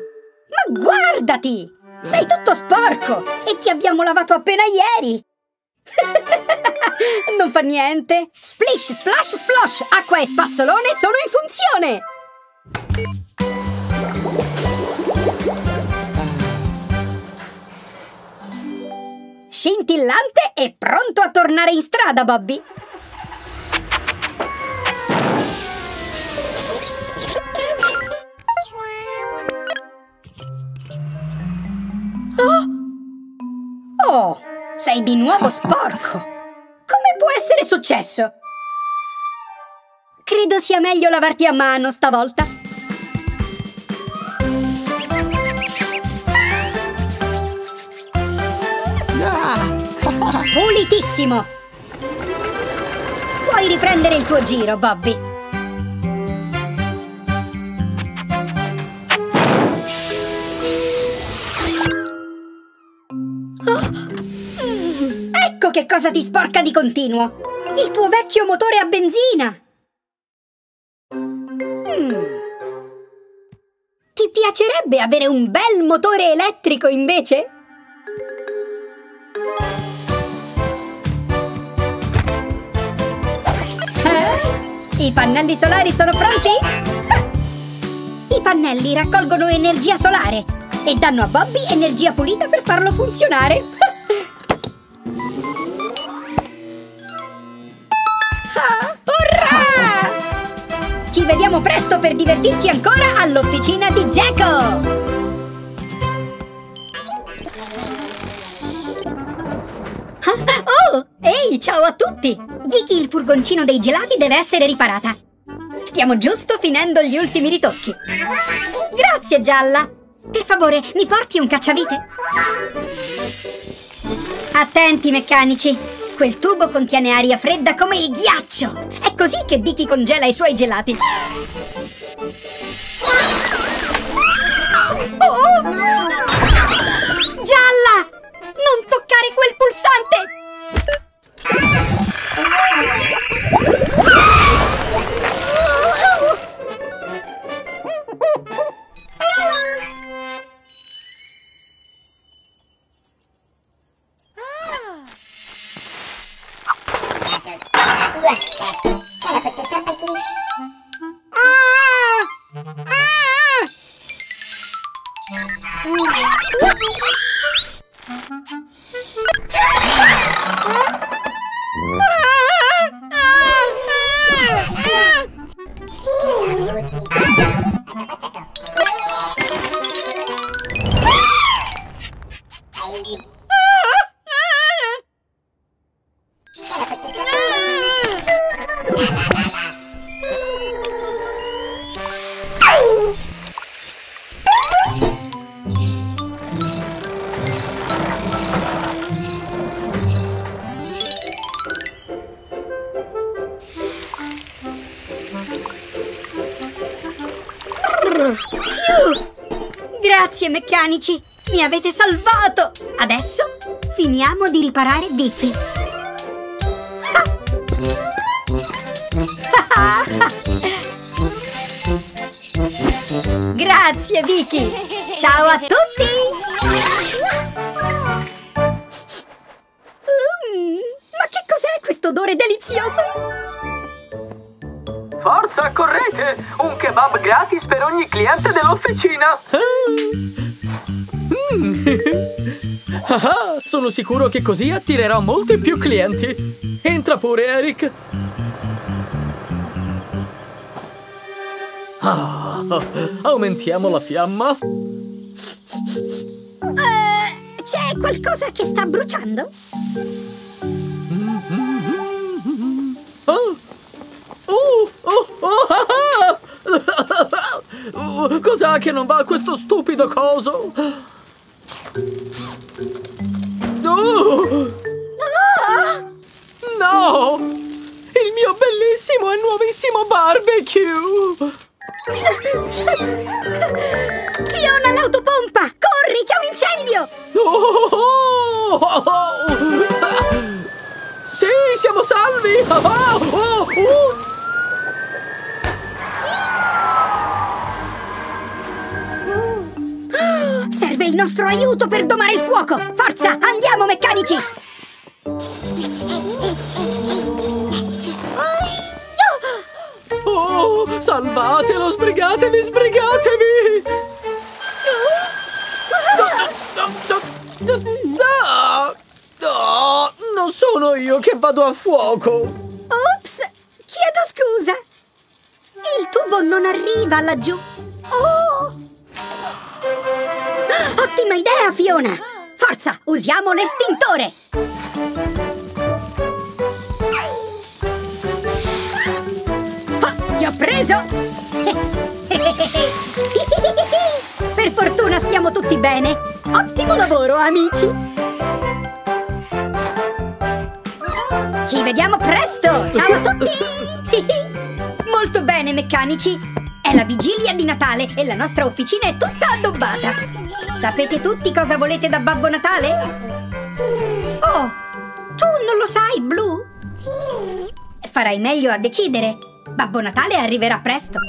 Ma guardati! Sei tutto sporco! E ti abbiamo lavato appena ieri! Non fa niente! Splish, splash, splosh! Acqua e spazzolone sono in funzione! scintillante e pronto a tornare in strada, Bobby! Oh! Oh! Sei di nuovo sporco! Come può essere successo? Credo sia meglio lavarti a mano stavolta! Pulitissimo! Puoi riprendere il tuo giro, Bobby! Oh. Mm. Ecco che cosa ti sporca di continuo! Il tuo vecchio motore a benzina! Mm. Ti piacerebbe avere un bel motore elettrico invece? I pannelli solari sono pronti? Ah! I pannelli raccolgono energia solare e danno a Bobby energia pulita per farlo funzionare. Ah, urrà! Ci vediamo presto per divertirci ancora all'officina di Gecko! Oh! Ehi, ciao a tutti! Vicky, il furgoncino dei gelati deve essere riparata. Stiamo giusto finendo gli ultimi ritocchi. Grazie, Gialla. Per favore, mi porti un cacciavite? Attenti, meccanici. Quel tubo contiene aria fredda come il ghiaccio. È così che Vicky congela i suoi gelati. Oh! Gialla! Non toccare quel pulsante! Grazie, meccanici! Mi avete salvato! Adesso finiamo di riparare Vicky. Grazie, Vicky! Ciao a tutti! Mm, ma che cos'è questo odore delizioso? Forza, correte! Un kebab gratis per ogni cliente dell'officina! Ah, sono sicuro che così attirerò molti più clienti. Entra pure, Eric. Ah, aumentiamo la fiamma. Uh, c'è qualcosa che sta bruciando? Oh, oh, oh, oh, ah, ah. Cos'è che non va a questo stupido coso? Oh! Ah! No! Il mio bellissimo e nuovissimo barbecue! Fiona, l'autopompa! Corri, c'è un incendio! Oh, oh, oh, oh. Ah! Sì, siamo salvi! Oh, oh, oh. Serve il nostro aiuto per domare il fuoco! Forza, andiamo, meccanici! Oh, salvatelo, sbrigatevi, sbrigatevi! No, no, no, no, no, no, sono io che vado a fuoco! Ops! Chiedo scusa! Il tubo non arriva laggiù! Oh! Ottima idea, Fiona! Forza, usiamo l'estintore! Oh, ti ho preso! Per fortuna stiamo tutti bene! Ottimo lavoro, amici! Ci vediamo presto! Ciao a tutti! Molto bene, meccanici! È la vigilia di Natale e la nostra officina è tutta addobbata! Sapete tutti cosa volete da Babbo Natale? Oh! Tu non lo sai, Blu? Farai meglio a decidere! Babbo Natale arriverà presto!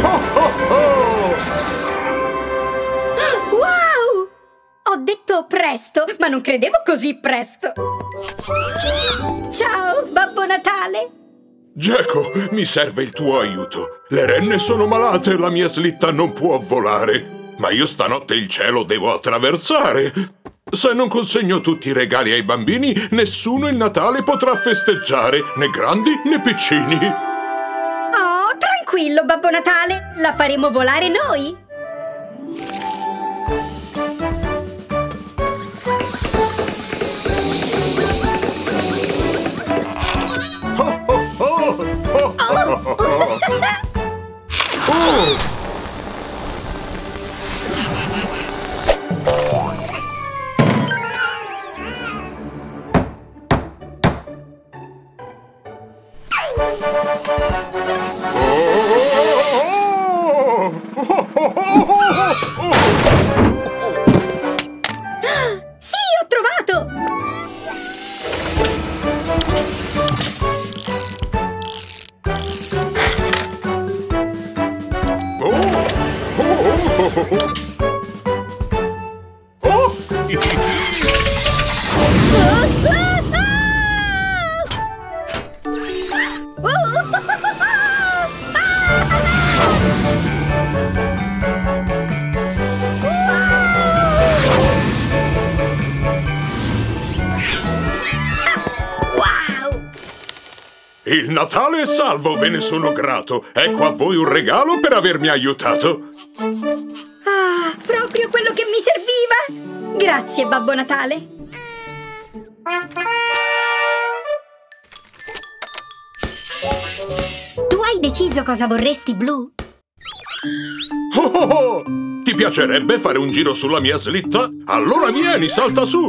Oh, oh, oh. Wow! Ho detto presto, ma non credevo così presto! Ciao, Babbo Natale! Gecko, mi serve il tuo aiuto. Le renne sono malate e la mia slitta non può volare. Ma io stanotte il cielo devo attraversare. Se non consegno tutti i regali ai bambini, nessuno il Natale potrà festeggiare, né grandi né piccini. Oh, tranquillo, Babbo Natale! La faremo volare noi! Oh! Sì, ho trovato! Oh! Wow! Il Natale è salvo, ve ne sono grato. Ecco a voi un regalo per avermi aiutato. Ah, proprio quello che mi serviva! Grazie, Babbo Natale! Tu hai deciso cosa vorresti, Blu? Oh, oh, oh! Ti piacerebbe fare un giro sulla mia slitta? Allora vieni, salta su!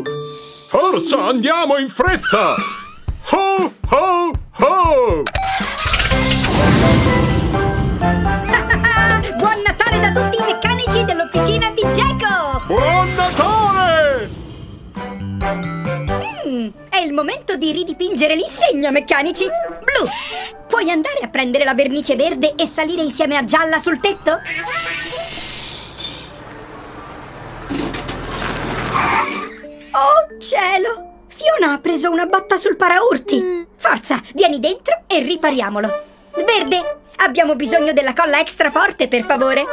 Forza, andiamo in fretta! Ho, ho, ho! Da tutti i meccanici dell'officina di Gecko! Buon Natale! Mm, è il momento di ridipingere l'insegna, meccanici! Blu, puoi andare a prendere la vernice verde e salire insieme a Gialla sul tetto? Oh cielo! Fiona ha preso una botta sul paraurti! Mm. Forza, vieni dentro e ripariamolo! Verde! Abbiamo bisogno della colla extra forte, per favore!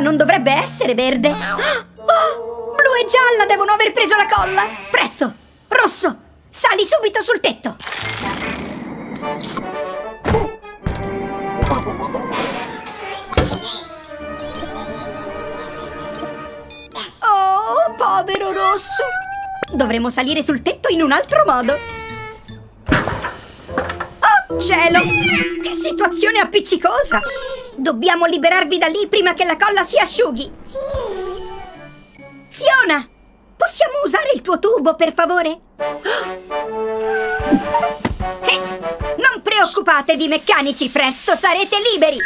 Non dovrebbe essere verde. Oh, Blu e Gialla devono aver preso la colla. Presto, Rosso, sali subito sul tetto. Oh, povero Rosso. Dovremo salire sul tetto in un altro modo. Oh, cielo, che situazione appiccicosa. Dobbiamo liberarvi da lì prima che la colla si asciughi! Fiona! Possiamo usare il tuo tubo, per favore? Eh, non preoccupatevi, meccanici! Presto sarete liberi!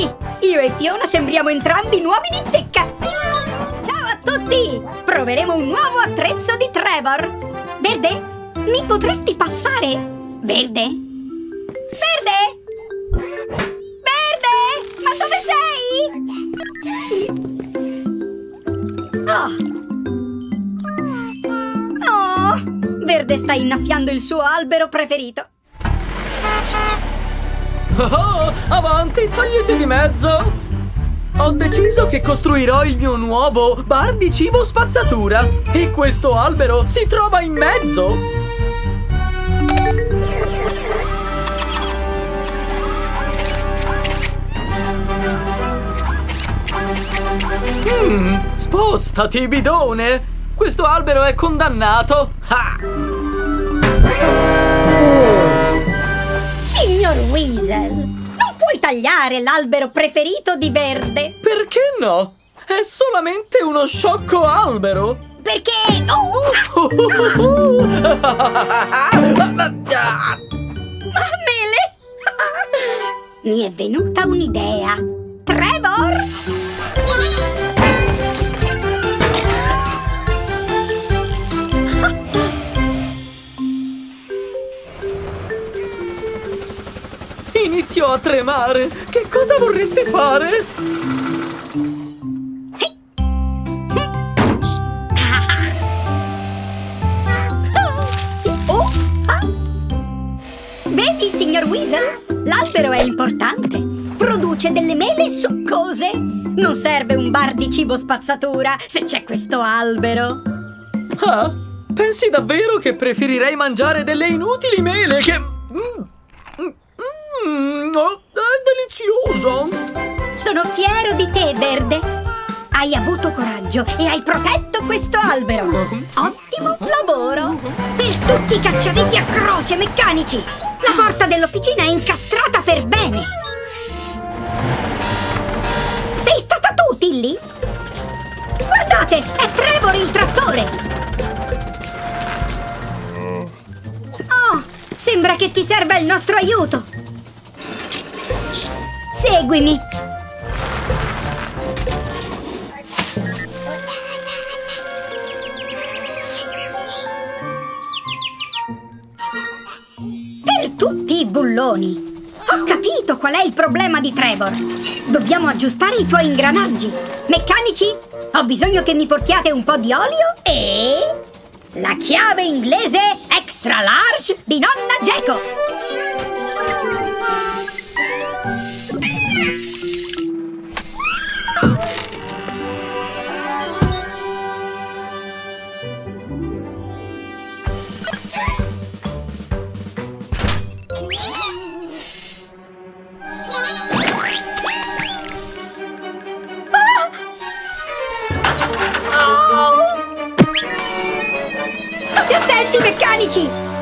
amici! Io e Fiona sembriamo entrambi nuovi di zecca! Ciao a tutti! Proveremo un nuovo attrezzo di Trevor! Verde, mi potresti passare? Verde? Verde? Verde? Ma dove sei? Oh! Oh! Verde sta innaffiando il suo albero preferito! Oh, oh, avanti, togliti di mezzo! Ho deciso che costruirò il mio nuovo bar di cibo spazzatura e questo albero si trova in mezzo! Mm, spostati, bidone! Questo albero è condannato! Ha! Signor Weasel, non puoi tagliare l'albero preferito di Verde. Perché no? È solamente uno sciocco albero. Perché... Oh! Ma mele! Mi è venuta un'idea. Trevor! Inizio a tremare! Che cosa vorresti fare? Oh, ah. Vedi, signor Weasel? L'albero è importante! Produce delle mele succose! Non serve un bar di cibo spazzatura se c'è questo albero! Ah, pensi davvero che preferirei mangiare delle inutili mele che... Mm. Mm, è delizioso! Sono fiero di te, Verde! Hai avuto coraggio e hai protetto questo albero! Ottimo lavoro! Per tutti i cacciaviti a croce meccanici! La porta dell'officina è incastrata per bene! Sei stata tu, Tilly? Guardate, è Trevor il trattore! Oh, sembra che ti serva il nostro aiuto! Seguimi! Per tutti i bulloni! Ho capito qual è il problema di Trevor! Dobbiamo aggiustare i tuoi ingranaggi! Meccanici, ho bisogno che mi portiate un po' di olio e... la chiave inglese extra large di Nonna Gecko!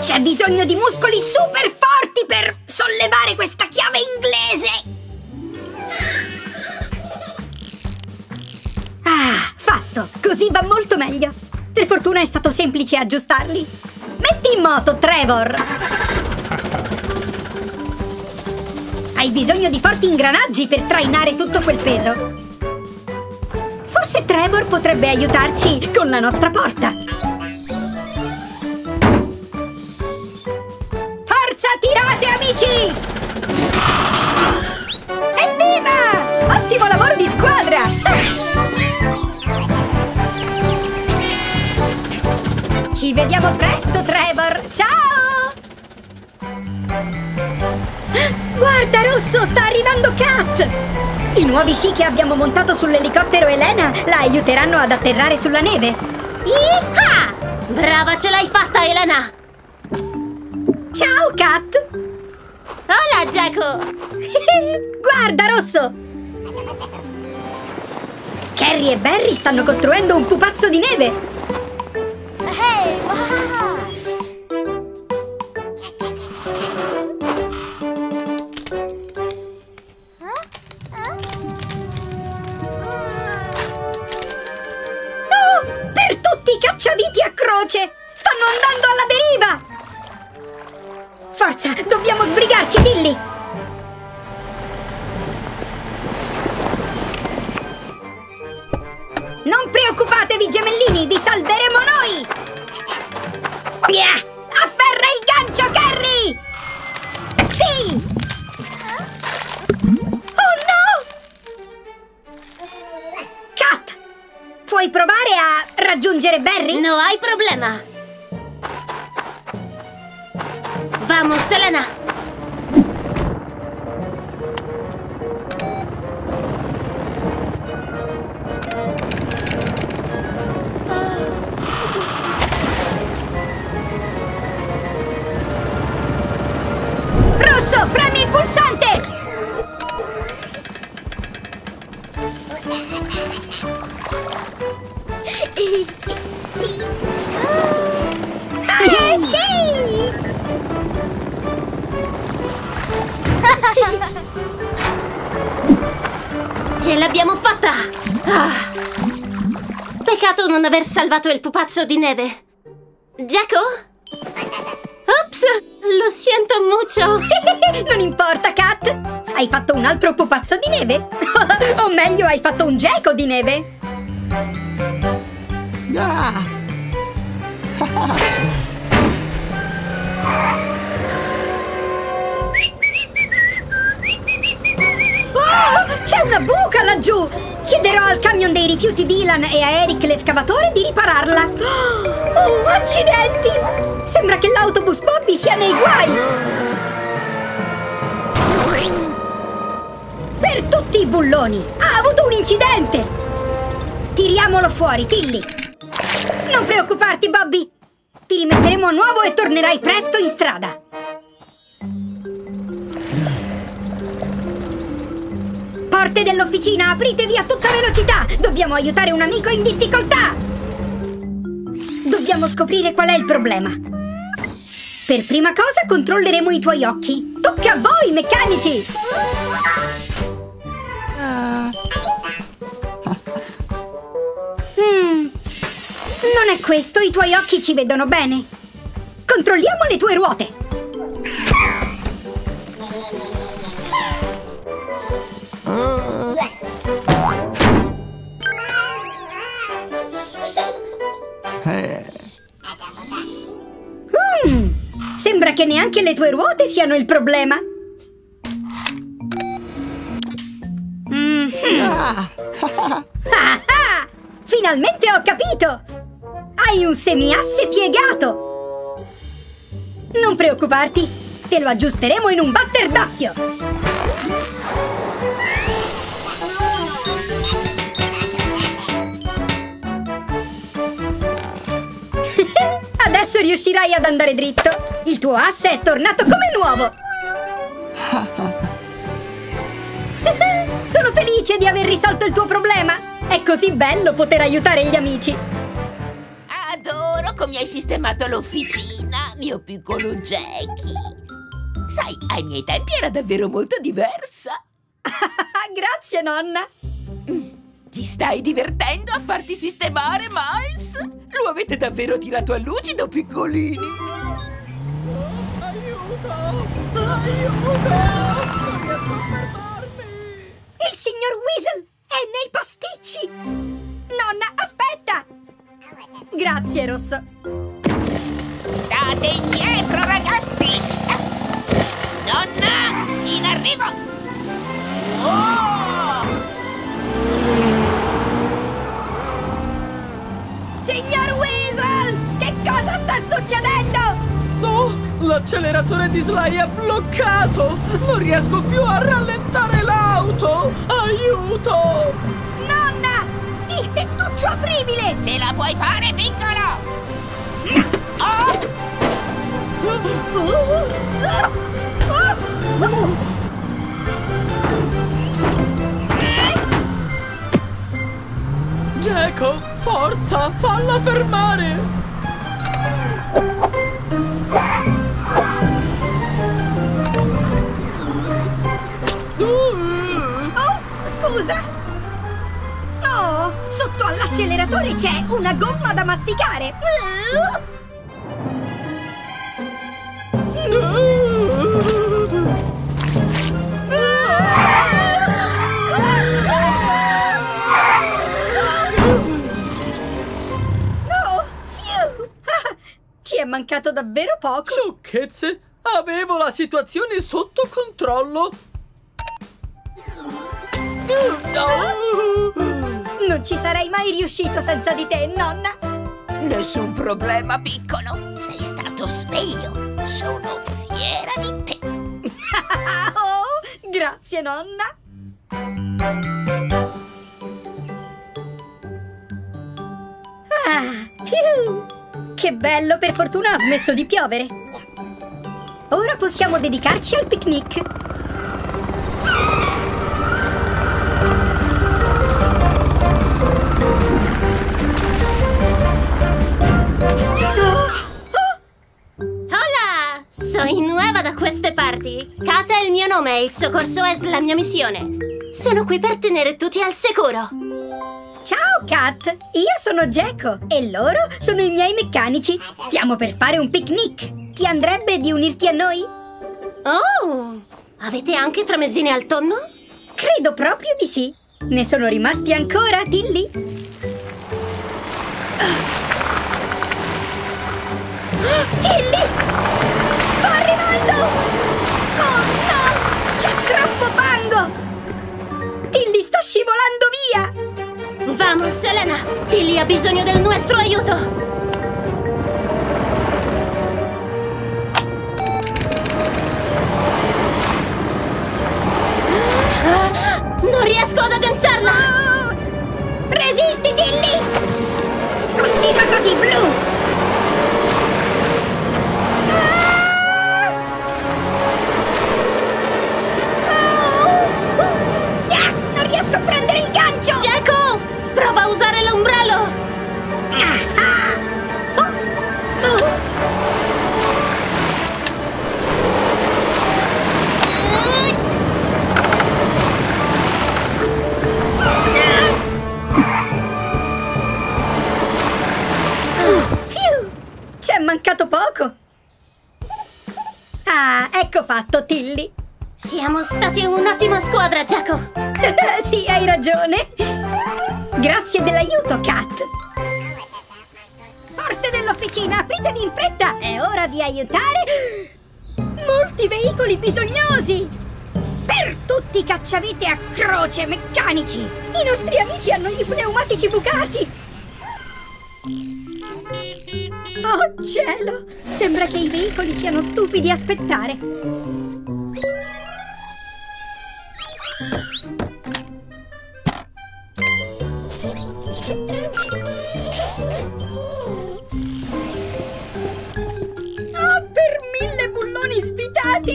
C'è bisogno di muscoli super forti per sollevare questa chiave inglese! Ah, fatto! Così va molto meglio! Per fortuna è stato semplice aggiustarli! Metti in moto, Trevor! Hai bisogno di forti ingranaggi per trainare tutto quel peso! Forse Trevor potrebbe aiutarci con la nostra porta! Tirate, amici! Evviva! Ottimo lavoro di squadra! Ci vediamo presto, Trevor! Ciao! Guarda, Rosso! Sta arrivando Kat! I nuovi sci che abbiamo montato sull'elicottero Elena la aiuteranno ad atterrare sulla neve! Yeeha! Brava, ce l'hai fatta, Elena! Ciao, Kat! Hola, Gecko! Guarda, Rosso! Carrie e Barry stanno costruendo un pupazzo di neve! Hey, wow. Oh, per tutti i cacciaviti a croce! Stanno andando alla deriva! Forza, dobbiamo sbrigarci, Tilly! Non preoccupatevi, gemellini, vi salveremo noi! Afferra il gancio, Carrie! Sì! Oh no! Kat! Puoi provare a raggiungere Barry? No hai problema! Vamos, Elena! Ce l'abbiamo fatta! Ah. Peccato non aver salvato il pupazzo di neve. Gecko? Ops! Lo siento mucho! Non importa, Kat! Hai fatto un altro pupazzo di neve? O meglio, hai fatto un Gecko di neve! Ah. C'è una buca laggiù! Chiederò al camion dei rifiuti Dylan e a Eric l'escavatore di ripararla. Oh, accidenti! Sembra che l'autobus Bobby sia nei guai! Per tutti i bulloni! Ha avuto un incidente! Tiriamolo fuori, Tilly! Non preoccuparti, Bobby! Ti rimetteremo a nuovo e tornerai presto in strada! Porte dell'officina, apritevi a tutta velocità! Dobbiamo aiutare un amico in difficoltà! Dobbiamo scoprire qual è il problema. Per prima cosa controlleremo i tuoi occhi. Tocca a voi, meccanici! Mm, non è questo, i tuoi occhi ci vedono bene. Controlliamo le tue ruote! Mm, sembra che neanche le tue ruote siano il problema. Mm-hmm. ah, ah, finalmente ho capito! Hai un semiasse piegato! Non preoccuparti, te lo aggiusteremo in un batter d'occhio! Adesso riuscirai ad andare dritto! Il tuo asse è tornato come nuovo! Sono felice di aver risolto il tuo problema! È così bello poter aiutare gli amici! Adoro come hai sistemato l'officina, mio piccolo Jackie! Sai, ai miei tempi era davvero molto diversa! Grazie, nonna! Ti stai divertendo a farti sistemare, Miles? Lo avete davvero tirato a lucido, piccolini! Oh, aiuto! Aiuto! Non riesco a fermarmi! Il signor Weasel è nei pasticci! Nonna, aspetta! Grazie, Rosso! State indietro, ragazzi! Nonna, in arrivo! Oh! Signor Weasel! Che cosa sta succedendo? No! L'acceleratore di Sly è bloccato! Non riesco più a rallentare l'auto! Aiuto! Nonna! Il tettuccio apribile! Ce la puoi fare, piccolo! Oh! Oh! Oh! Oh! Gecko, forza, falla fermare! Oh, scusa! Oh, sotto all'acceleratore c'è una gomma da masticare! Oh! è mancato davvero poco. Sciocchezze! Avevo la situazione sotto controllo. Non ci sarei mai riuscito senza di te, nonna. Nessun problema, piccolo. Sei stato sveglio. Sono fiera di te. Oh, grazie, nonna. Ah, più. Che bello, per fortuna ha smesso di piovere. Ora possiamo dedicarci al picnic. Hola! Sono nuova da queste parti. Kat è il mio nome e il soccorso è la mia missione. Sono qui per tenere tutti al sicuro. Ciao Kat, io sono Gecko e loro sono i miei meccanici. Stiamo per fare un picnic. Ti andrebbe di unirti a noi? Oh, avete anche tramezzine al tonno? Credo proprio di sì. Ne sono rimasti ancora, Tilly? Ah, Tilly! Sto arrivando! Oh no! C'è troppo fango! Tilly sta scivolando via! Vamos, Elena! Tilly ha bisogno del nostro aiuto! Ah, non riesco ad agganciarla! Oh! Resisti, Tilly! Continua così, Blu! Ah! Oh! Yeah! Non riesco a prendere il gancio! Gecko! Prova a usare l'ombrello! Ah, ah. Oh. Oh. Oh. Fiu! Ci è mancato poco! Ah, ecco fatto, Tilly! Siamo stati un'ottima squadra, Gecko! Sì, hai ragione! Grazie dell'aiuto, Kat! Porte dell'officina, apriteli in fretta! È ora di aiutare molti veicoli bisognosi! Per tutti i cacciavite a croce meccanici! I nostri amici hanno gli pneumatici bucati! Oh cielo! Sembra che i veicoli siano stufi di aspettare!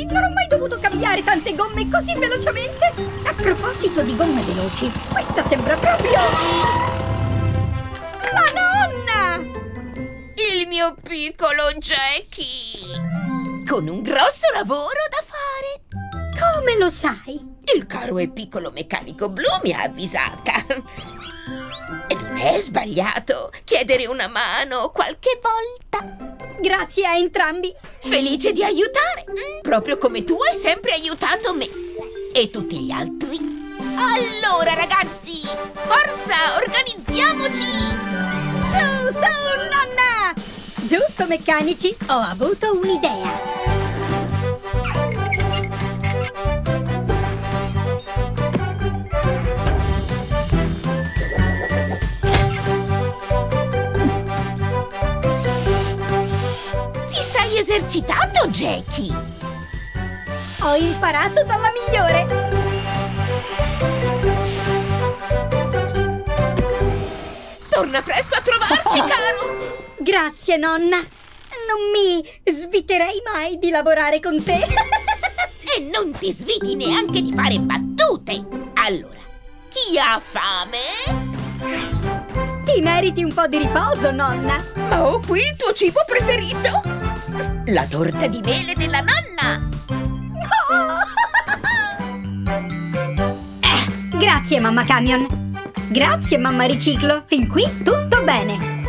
Non ho mai dovuto cambiare tante gomme così velocemente. A proposito di gomme veloci, questa sembra proprio... la nonna! Il mio piccolo Jackie! Con un grosso lavoro da fare. Come lo sai? Il caro e piccolo meccanico Blu mi ha avvisata. E non è sbagliato chiedere una mano qualche volta. Grazie a entrambi. Felice di aiutare, proprio come tu hai sempre aiutato me e tutti gli altri. Allora ragazzi, forza, organizziamoci. Su, su, nonna. Giusto meccanici, ho avuto un'idea. Esercitato, Jackie! Ho imparato dalla migliore! Torna presto a trovarci, oh, caro! Grazie, nonna! Non mi sviterei mai di lavorare con te! E non ti sviti neanche di fare battute! Allora, chi ha fame? Ti meriti un po' di riposo, nonna! Ma ho qui il tuo cibo preferito! La torta di mele della nonna! eh, Grazie, mamma camion! Grazie, mamma riciclo! Fin qui tutto bene!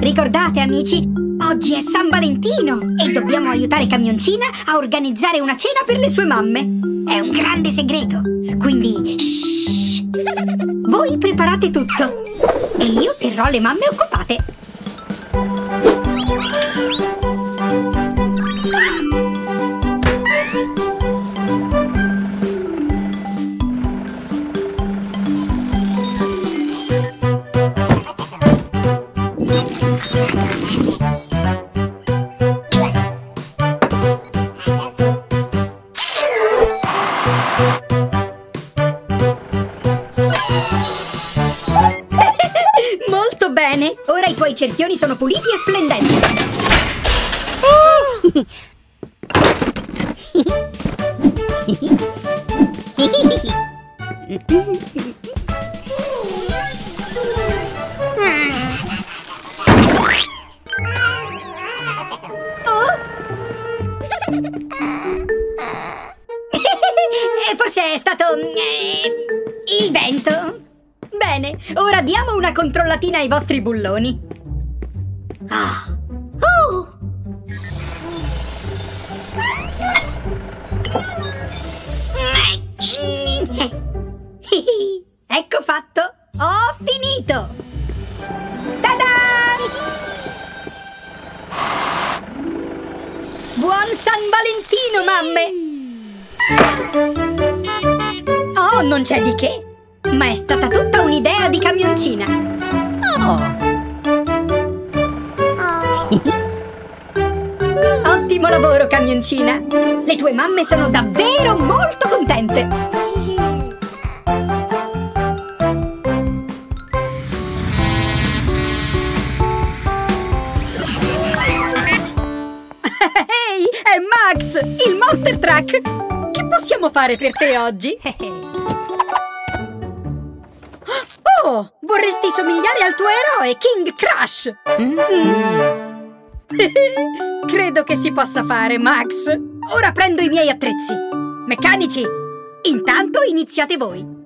Ricordate, amici, oggi è San Valentino e dobbiamo aiutare Camioncina a organizzare una cena per le sue mamme! È un grande segreto! Quindi, shh! Voi preparate tutto! E io terrò le mamme occupate! I cerchioni sono puliti e splendenti. Oh. Forse è stato eh, il vento. Bene, ora diamo una controllatina ai vostri bulloni. Ah. Oh. Ecco fatto! Ho finito! Ta-da! Buon San Valentino, mamme! Oh, non c'è di che! Ma è stata tutta un'idea di Camioncina! Oh! Ottimo lavoro, Camioncina! Le tue mamme sono davvero molto contente! Ehi, è Max, il Monster Truck! Che possiamo fare per te oggi? Oh, vorresti somigliare al tuo eroe, King Crush! Mm. Credo che si possa fare, Max. Ora prendo i miei attrezzi. Meccanici, intanto iniziate voi.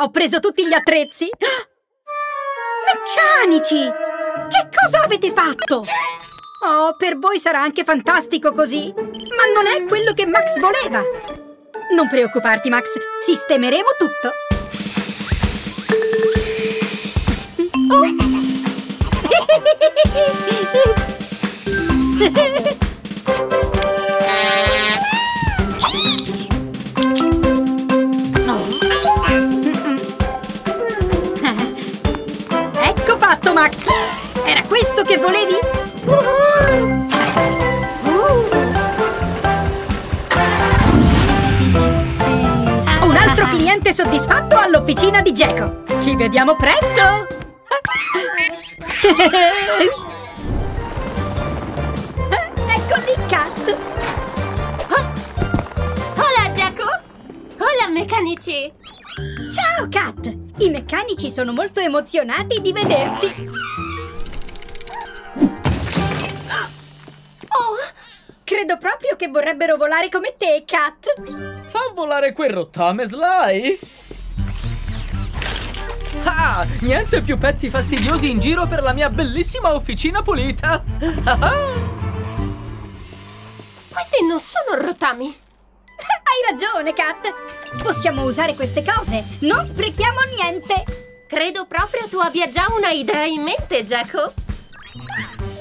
Ho preso tutti gli attrezzi. Meccanici! Che cosa avete fatto? Oh, per voi sarà anche fantastico così. Ma non è quello che Max voleva. Non preoccuparti, Max. Sistemeremo tutto. Oh. Max, era questo che volevi? Uh. Un altro cliente soddisfatto all'officina di Gecko. Ci vediamo presto! Ecco lì, Kat! Oh. Hola, Gecko! Hola, meccanici! Ciao, Kat! I meccanici sono molto emozionati di vederti. Oh, credo proprio che vorrebbero volare come te, Kat. Fa volare quel rottame, Sly! Ah, niente più pezzi fastidiosi in giro per la mia bellissima officina pulita. Questi non sono rottami. Hai ragione, Kat! Possiamo usare queste cose! Non sprechiamo niente! Credo proprio tu abbia già una idea in mente, Gecko!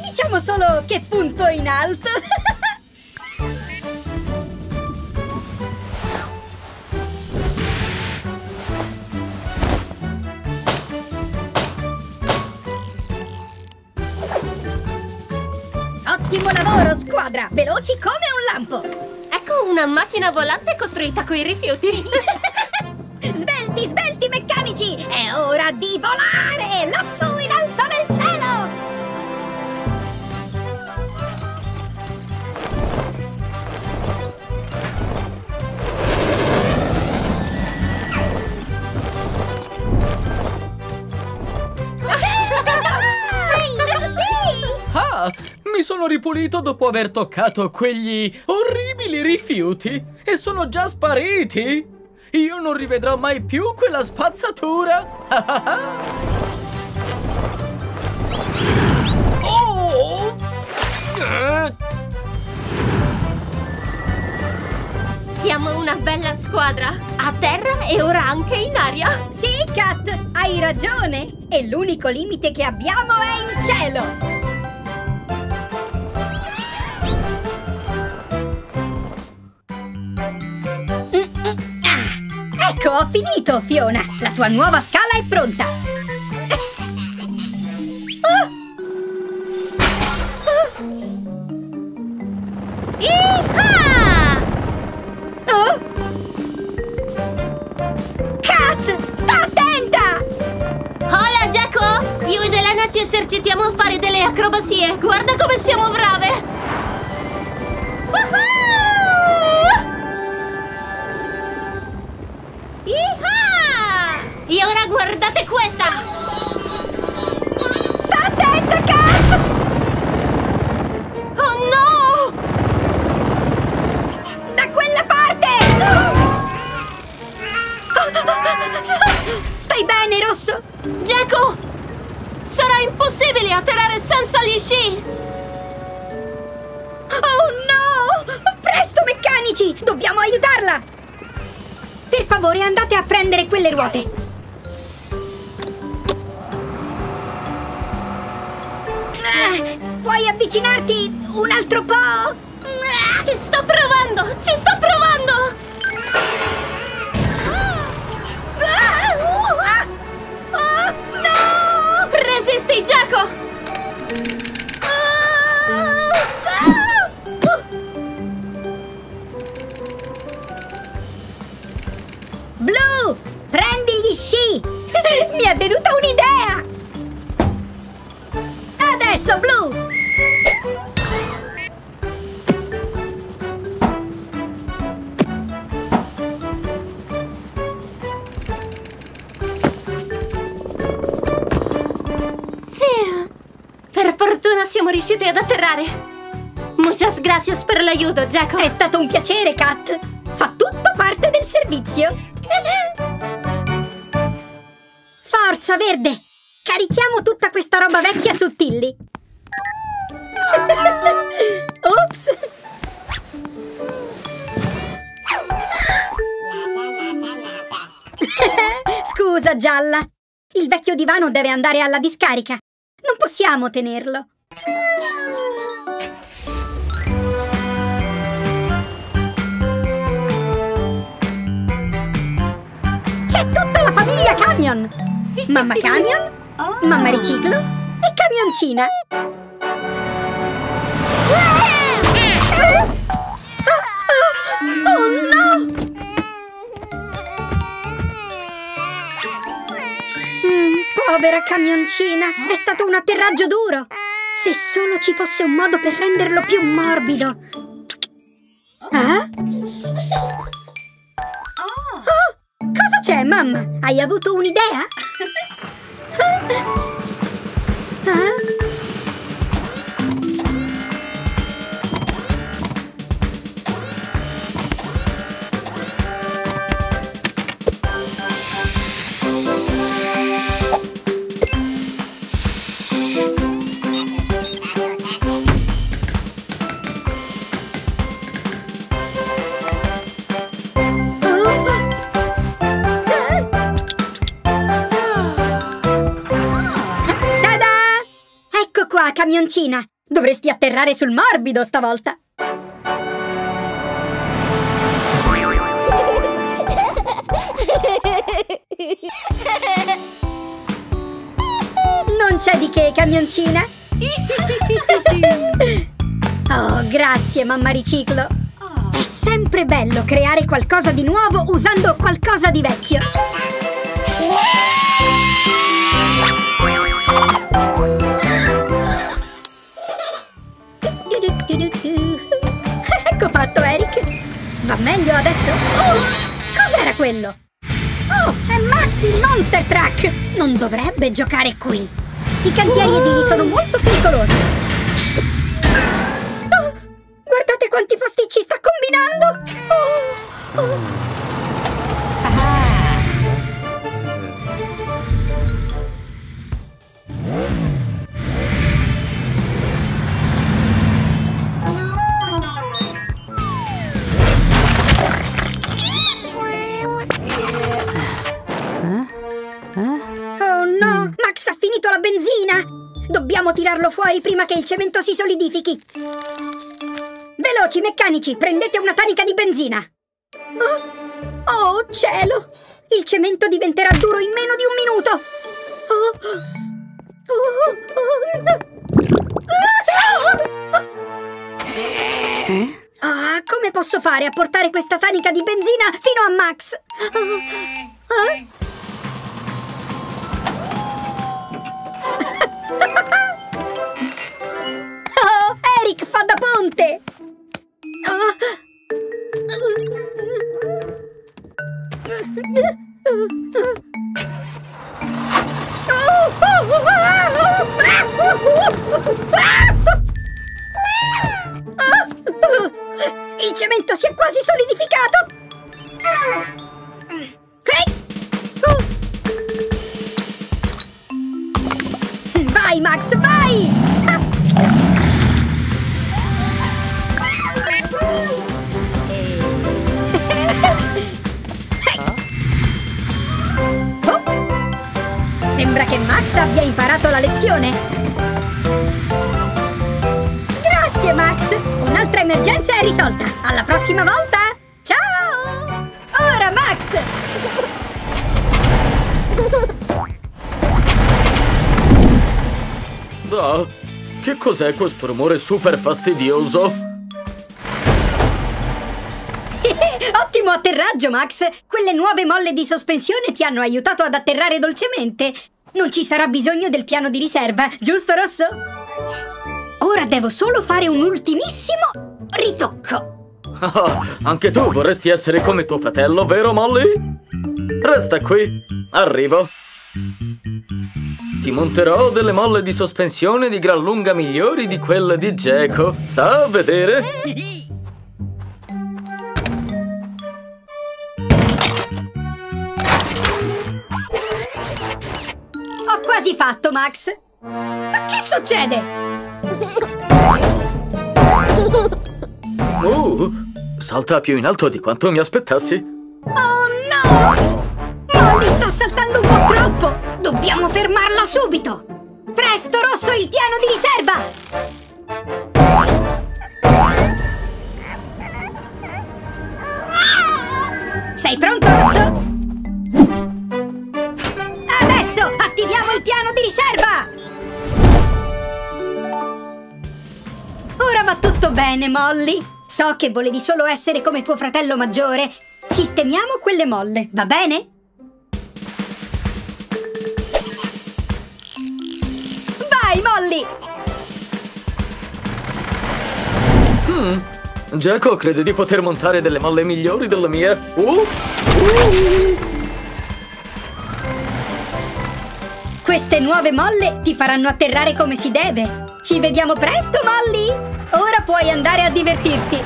Diciamo solo che punto in alto! Ottimo lavoro, squadra! Veloci come un lampo! Una macchina volante costruita coi rifiuti. Svelti, svelti, meccanici! È ora di volare! Lassù in alto nel cielo! mi sono ripulito dopo aver toccato quegli orribili rifiuti e sono già spariti! Io non rivedrò mai più quella spazzatura! Oh! Siamo una bella squadra! A terra e ora anche in aria! Sì, Kat! Hai ragione! E l'unico limite che abbiamo è il cielo! Ecco, ho finito, Fiona! La tua nuova scala è pronta! Oh. Oh. Oh. Kat, sta attenta! Hola, Gecko! Io ed Elena ci esercitiamo a fare delle acrobazie! Guarda come siamo brave! Woohoo! E ora guardate questa! Sta attenta, Kat! Oh no! Da quella parte! Stai bene, Rosso? Gecko! Sarà impossibile atterrare senza gli sci! Oh no! Presto, meccanici! Dobbiamo aiutarla! Per favore, andate a prendere quelle ruote! Puoi avvicinarti un altro po'? Ci sto provando! Ci sto provando! Oh, no! Resisti, Gecko! Oh, oh. Blu, prendi gli sci! Mi è venuta un'idea! Adesso, Blu! Fiu. Per fortuna siamo riusciti ad atterrare! Muchas gracias per l'aiuto, Gecko! È stato un piacere, Kat! Fa tutto parte del servizio! Forza, Verde! Carichiamo tutta questa roba vecchia su Tilly. Ops! Scusa, Gialla. Il vecchio divano deve andare alla discarica. Non possiamo tenerlo. C'è tutta la famiglia Camion. Mamma Camion. Oh. Mamma riciclo e camioncina. Oh no! Mm, povera camioncina, è stato un atterraggio duro. Se solo ci fosse un modo per renderlo più morbido. Ah? Oh, cosa c'è, mamma? Hai avuto un'idea? Camioncina, dovresti atterrare sul morbido stavolta. Non c'è di che, camioncina. Oh, grazie, mamma riciclo. È sempre bello creare qualcosa di nuovo usando qualcosa di vecchio. Ecco fatto, Eric. Va meglio adesso? Oh, cos'era quello? Oh, è Max il Monster Truck. Non dovrebbe giocare qui. I cantieri edili sono molto pericolosi. la benzina! Dobbiamo tirarlo fuori prima che il cemento si solidifichi! Veloci, meccanici! Prendete una tanica di benzina! Oh, oh cielo! Il cemento diventerà duro in meno di un minuto! Oh, oh, oh, oh. Eh? Ah, come posso fare a portare questa tanica di benzina fino a Max? Oh, eh? Oh, Eric fa da ponte! Il cemento si è quasi solidificato! Vai Max, vai! Ah. Oh. Sembra che Max abbia imparato la lezione. Grazie Max! Un'altra emergenza è risolta! Alla prossima volta! Ciao! Ora Max! Oh, che cos'è questo rumore super fastidioso? Ottimo atterraggio, Max! Quelle nuove molle di sospensione ti hanno aiutato ad atterrare dolcemente. Non ci sarà bisogno del piano di riserva, giusto, Rosso? Ora devo solo fare un ultimissimo ritocco. Oh, anche tu vorresti essere come tuo fratello, vero, Molly? Resta qui, arrivo. Ti monterò delle molle di sospensione di gran lunga migliori di quelle di Gecko. Sta a vedere? Ho quasi fatto, Max! Ma che succede? Uh, salta più in alto di quanto mi aspettassi. Oh no! Molly sta saltando un po' troppo! Dobbiamo fermarla subito! Presto, Rosso, il piano di riserva! Sei pronto, Rosso? Adesso attiviamo il piano di riserva! Ora va tutto bene, Molly! So che volevi solo essere come tuo fratello maggiore. Sistemiamo quelle molle, va bene? Vai, Molly! Hmm. Gecko crede di poter montare delle molle migliori della mia. Uh. Uh. Queste nuove molle ti faranno atterrare come si deve. Ci vediamo presto, Molly! Ora puoi andare a divertirti.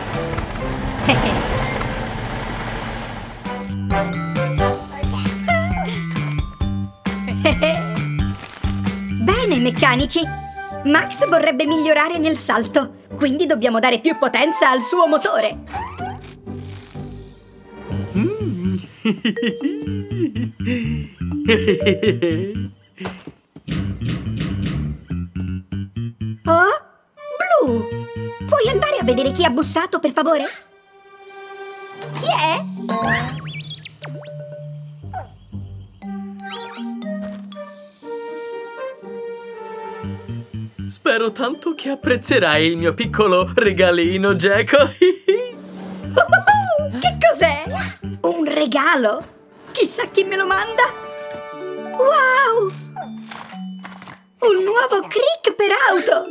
Bene, meccanici! Max vorrebbe migliorare nel salto, quindi dobbiamo dare più potenza al suo motore! Mm. Oh? Blu! Puoi andare a vedere chi ha bussato, per favore? Chi è? Spero tanto che apprezzerai il mio piccolo regalino, Gecko. Oh, che cos'è? Un regalo? Chissà chi me lo manda. Wow! Un nuovo crick per auto.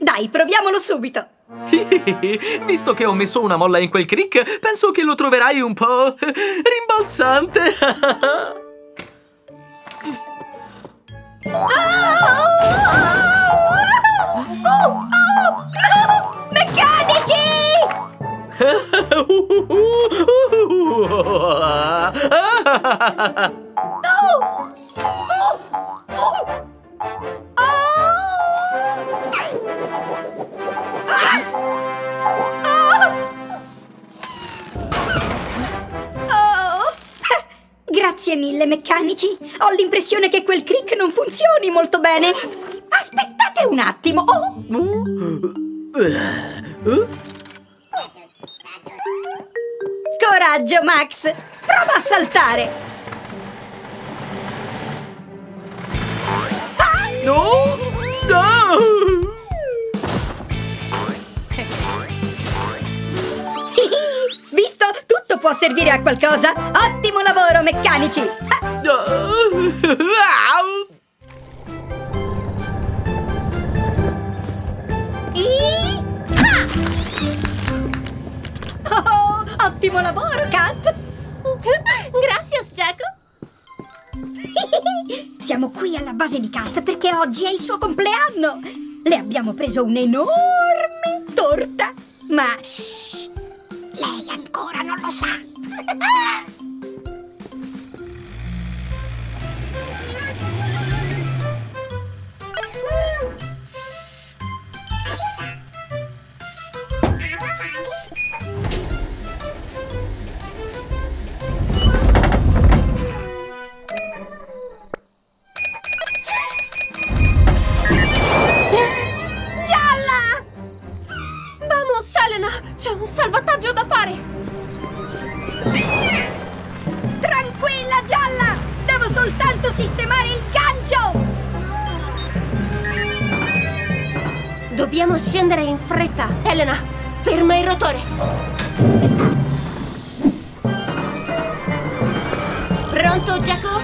Dai, proviamolo subito. Visto che ho messo una molla in quel crick, penso che lo troverai un po' rimbalzante. Oh! Oh, oh, no! Meccanici! Grazie Grazie mille, meccanici. Ho l'impressione che quel click non funzioni molto bene. Aspettate un attimo. Oh. Coraggio, Max. Prova a saltare. Ah! No! No! Visto? Tutto può servire a qualcosa. Ottimo lavoro, meccanici! Ah! Oh, ottimo lavoro, Kat! Grazie, Gecko! Siamo qui alla base di Kat perché oggi è il suo compleanno! Le abbiamo preso un'enorme torta! Ma shh! Lei ancora non lo sa! Elena, c'è un salvataggio da fare! Tranquilla, Gialla! Devo soltanto sistemare il gancio! Dobbiamo scendere in fretta! Elena, ferma il rotore! Pronto, Gecko?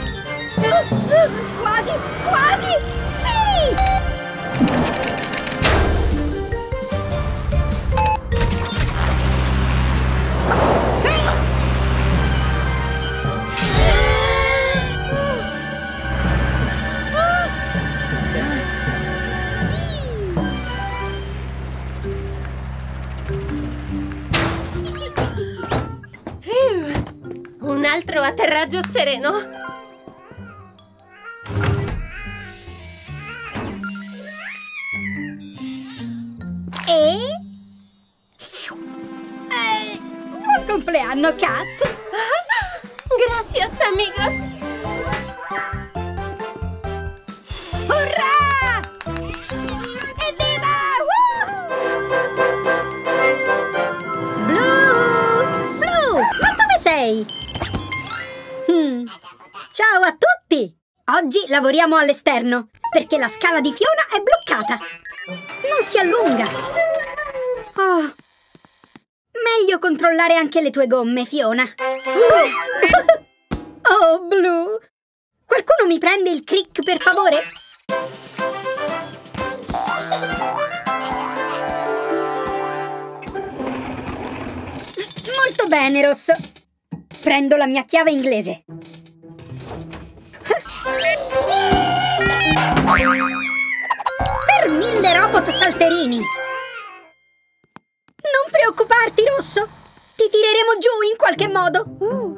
Uh, uh, quasi, quasi! Sì! Altro atterraggio sereno. E? Eh, buon compleanno, Kat. Gracias, amigos. Urrà! Evviva! Woo! Blu! Blu! Ma dove sei? Hmm. Ciao a tutti! Oggi lavoriamo all'esterno, perché la scala di Fiona è bloccata. Non si allunga. Oh. Meglio controllare anche le tue gomme, Fiona. Oh, Blu! Qualcuno mi prende il crick, per favore? Molto bene, Rosso. Prendo la mia chiave inglese. Per mille robot salterini! Non preoccuparti, Rosso! Ti tireremo giù in qualche modo! Uh.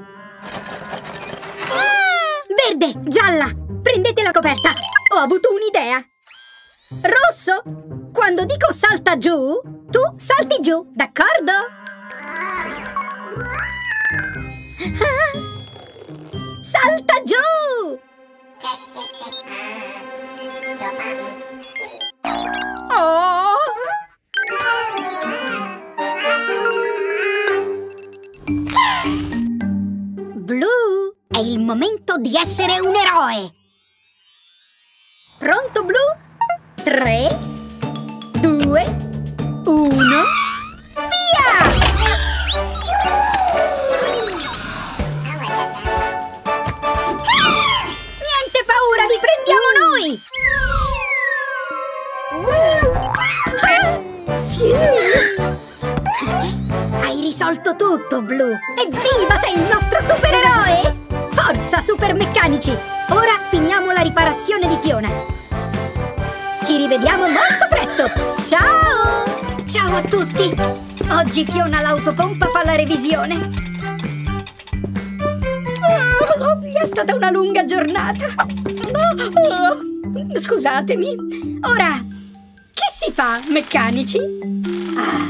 Verde, Gialla! Prendete la coperta! Ho avuto un'idea! Rosso, quando dico salta giù, tu salti giù, d'accordo? Salta giù! Oh! Blu, è il momento di essere un eroe! Pronto, Blu? Tre, due, uno, via! Hai risolto tutto, Blu! Evviva, sei il nostro supereroe! Forza, supermeccanici! Ora finiamo la riparazione di Fiona! Ci rivediamo molto presto! Ciao! Ciao a tutti! Oggi Fiona l'autopompa fa la revisione! Oh, è stata una lunga giornata! Oh, scusatemi! Ora, che si fa, meccanici? Ah.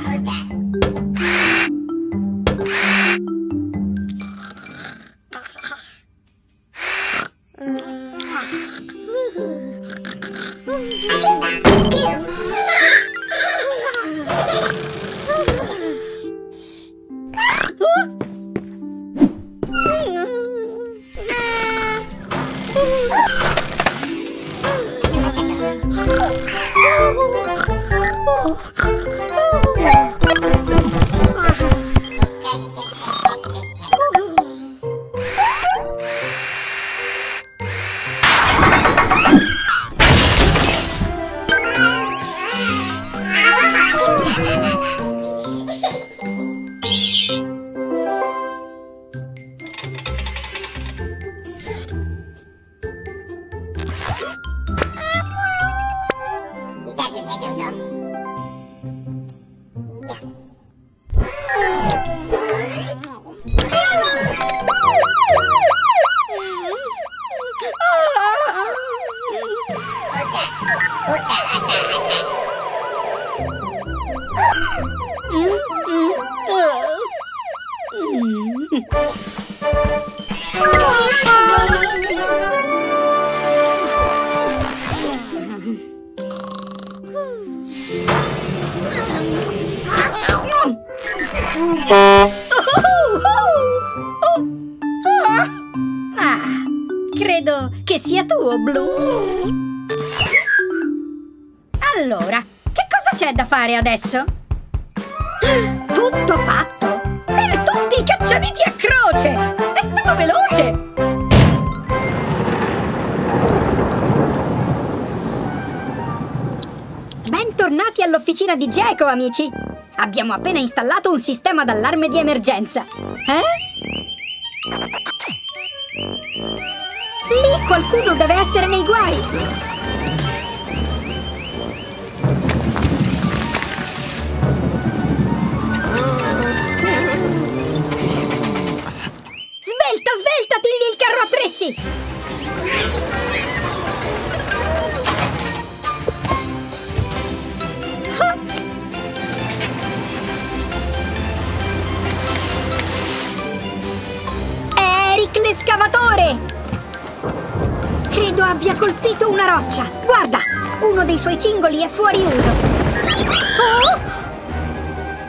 Adesso? Tutto fatto! Per tutti i cacciaviti a croce! È stato veloce! Bentornati all'officina di Gecko, amici! Abbiamo appena installato un sistema d'allarme di emergenza. Eh? Lì qualcuno deve essere nei guai! Guarda, uno dei suoi cingoli è fuori uso.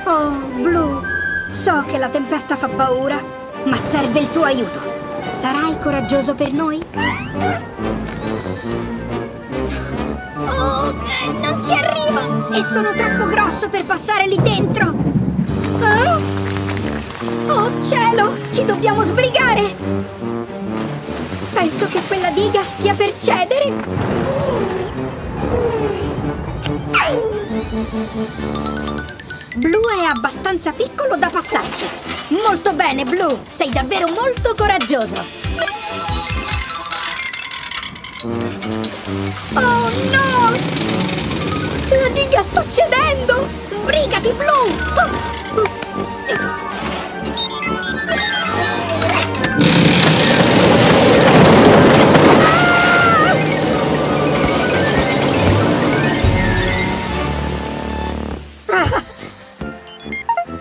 Oh? Oh, Blu, so che la tempesta fa paura, ma serve il tuo aiuto. Sarai coraggioso per noi? Oh, non ci arrivo! E sono troppo grosso per passare lì dentro. Oh, oh cielo, ci dobbiamo sbrigare! Penso che quella diga stia per cedere. Blu è abbastanza piccolo da passarci. Molto bene, Blu. Sei davvero molto coraggioso. Oh no! La diga sta cedendo! Sbrigati, Blu!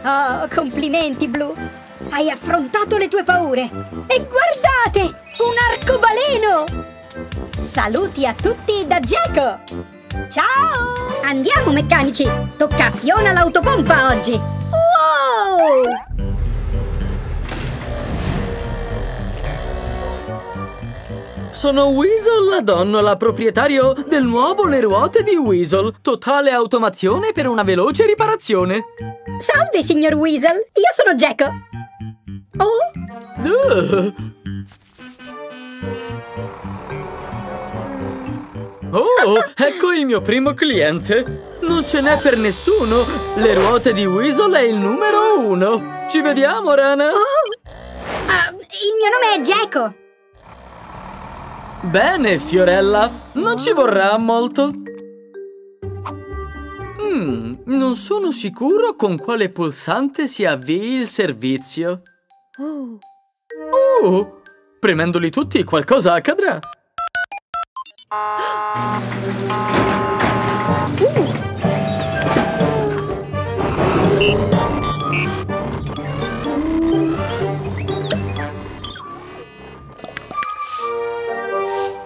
Oh, complimenti, Blu! Hai affrontato le tue paure! E guardate! Un arcobaleno! Saluti a tutti da Gecko! Ciao! Andiamo, meccanici! Tocca a Fiona l'autopompa oggi! Wow! Sono Weasel la donnola, proprietario del nuovo Le Ruote di Weasel. Totale automazione per una veloce riparazione. Salve, signor Weasel. Io sono Gecko. Oh? Uh. Oh, ecco il mio primo cliente. Non ce n'è per nessuno. Le Ruote di Weasel è il numero uno. Ci vediamo, Rana. Oh. Uh, il mio nome è Gecko. Bene, Fiorella, non ci vorrà molto. Mm, non sono sicuro con quale pulsante si avvii il servizio. Oh, premendoli tutti qualcosa accadrà. Uh.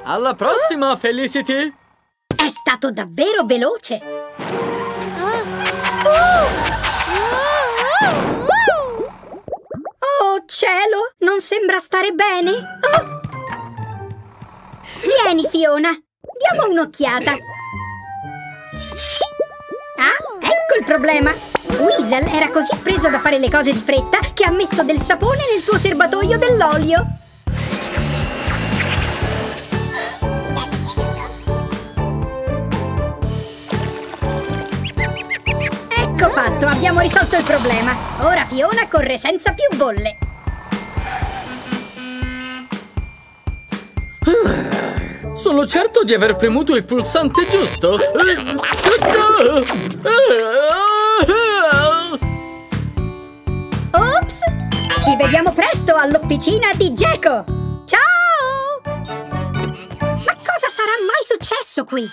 Alla prossima, Felicity! È stato davvero veloce! Oh cielo, non sembra stare bene! Oh. Vieni Fiona, diamo un'occhiata! Ah, ecco il problema! Weasel era così preso da fare le cose di fretta che ha messo del sapone nel tuo serbatoio dell'olio. Ecco fatto, abbiamo risolto il problema. Ora Fiona corre senza più bolle. Sono certo di aver premuto il pulsante giusto. Ops! Ci vediamo presto all'officina di Gecko! Ciao! Ma cosa sarà mai successo qui?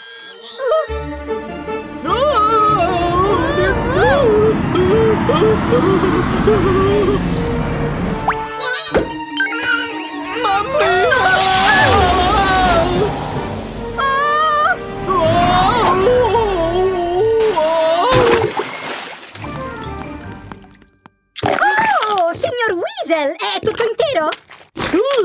Mamma! Weasel, è tutto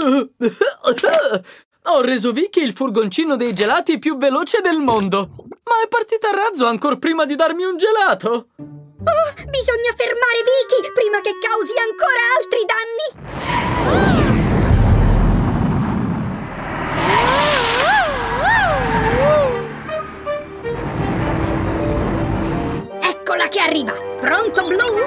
intero? Ho reso Vicky il furgoncino dei gelati più veloce del mondo, ma è partita a razzo ancora prima di darmi un gelato. Oh, bisogna fermare Vicky prima che causi ancora altri danni. Eccola che arriva. Pronto, Blu?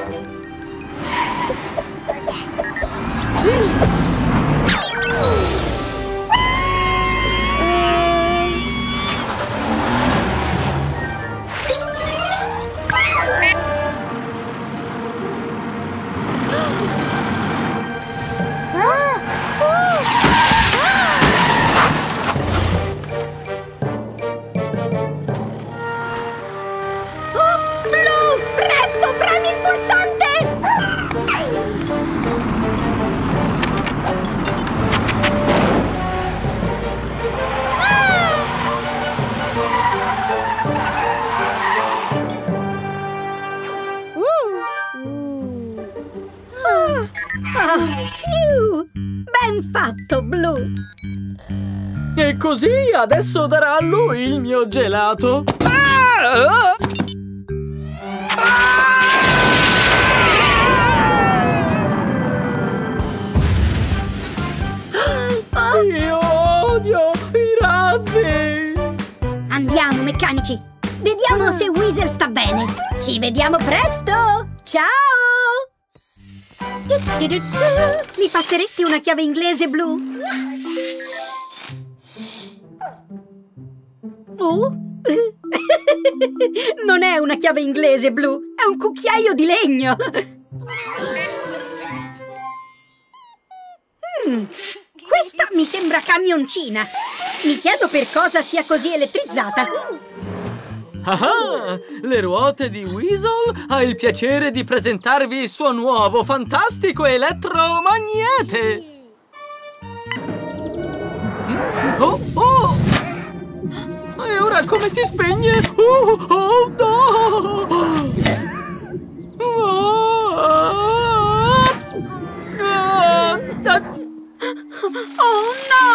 Fatto, Blu! E così adesso darà a lui il mio gelato! Ah! Ah! Ah! Io odio i razzi! Andiamo, meccanici! Vediamo ah. se Weasel sta bene! Ci vediamo presto! Ciao! Mi passeresti una chiave inglese, Blu? Oh? Non è una chiave inglese, Blu! È un cucchiaio di legno! Mm, questa mi sembra camioncina! Mi chiedo per cosa sia così elettrizzata! Ah, le ruote di Weasel ha il piacere di presentarvi il suo nuovo fantastico elettromagnete! Oh, oh! E ora come si spegne? Oh, oh, no! Oh, oh no!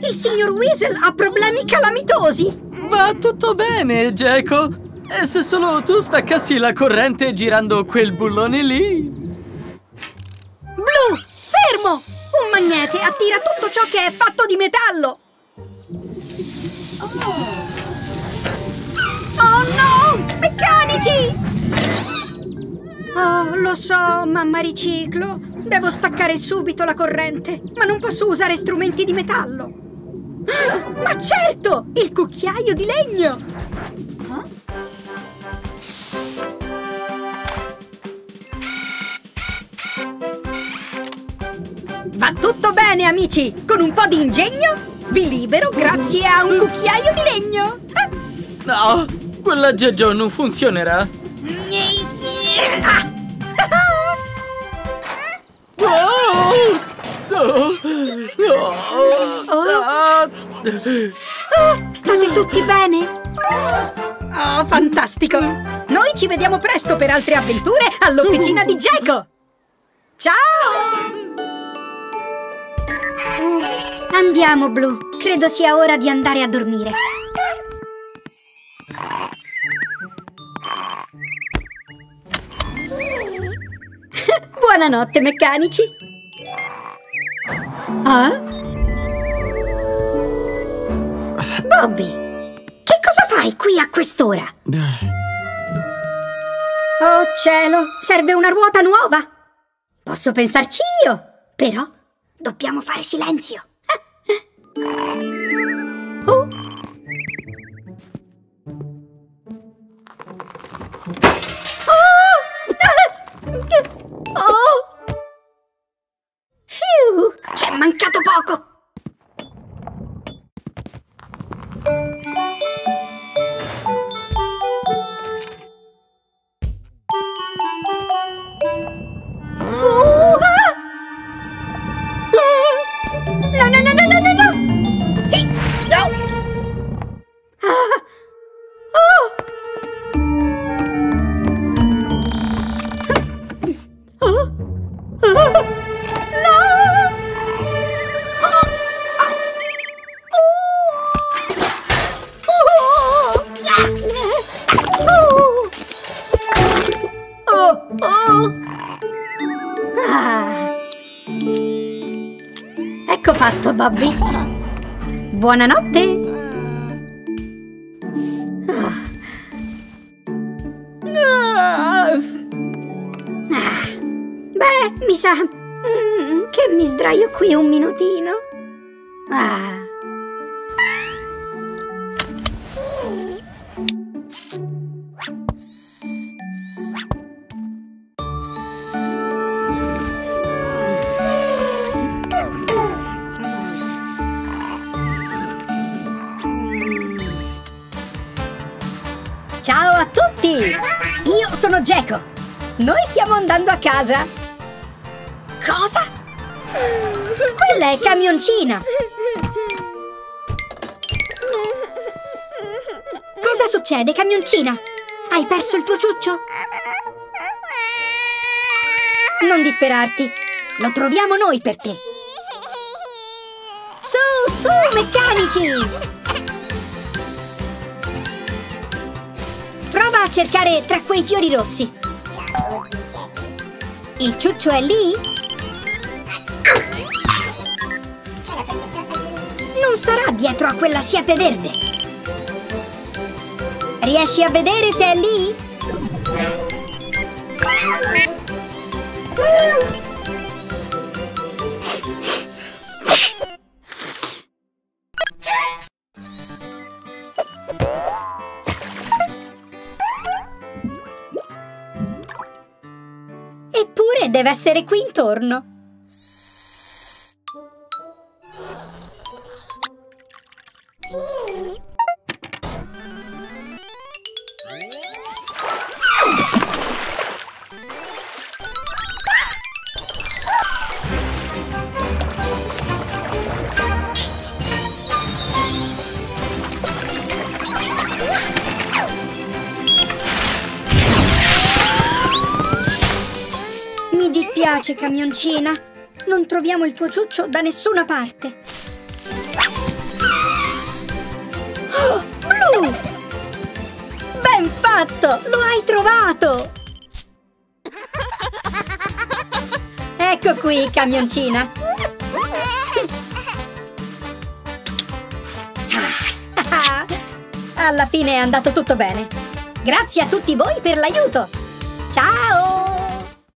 Il signor Weasel ha problemi calamitosi! Va tutto bene, Gecko! E se solo tu staccassi la corrente girando quel bullone lì... Blu! Fermo! Un magnete attira tutto ciò che è fatto di metallo! Oh no! Meccanici! Oh, lo so, mamma riciclo. Devo staccare subito la corrente, ma non posso usare strumenti di metallo. Ah, ma certo! Il cucchiaio di legno! Va tutto bene, amici! Con un po' di ingegno vi libero grazie a un cucchiaio di legno! Ah. No, quell'aggeggio non funzionerà. Oh, no, no, oh. Ah. Oh, state tutti bene? Oh, fantastico! Noi ci vediamo presto per altre avventure all'officina di Gecko! Ciao! Andiamo, Blu. Credo sia ora di andare a dormire. Buonanotte, meccanici! Ah? Bobby, che cosa fai qui a quest'ora? Oh cielo, serve una ruota nuova! Posso pensarci io, però dobbiamo fare silenzio. Oh. Oh! Fiu! C'è mancato poco! Oh, ah! No, no, no, no, no, no, no! Hi! No! Ah! Oh! Ecco fatto, Bobby. Buonanotte. Ah, beh, mi sa che mi sdraio qui un minutino. Ah. Ciao a tutti! Io sono Gecko. Noi stiamo andando a casa. Cosa? Quella è Camioncina. Cosa succede, Camioncina? Hai perso il tuo ciuccio? Non disperarti. Lo troviamo noi per te. Su, su, meccanici! Prova a cercare tra quei fiori rossi. Il ciuccio è lì? Non sarà dietro a quella siepe verde. Riesci a vedere se è lì? Deve essere qui intorno. Mi piace, Camioncina. Non troviamo il tuo ciuccio da nessuna parte. Oh, Blu! Ben fatto! Lo hai trovato! Ecco qui, Camioncina. Alla fine è andato tutto bene. Grazie a tutti voi per l'aiuto. Ciao!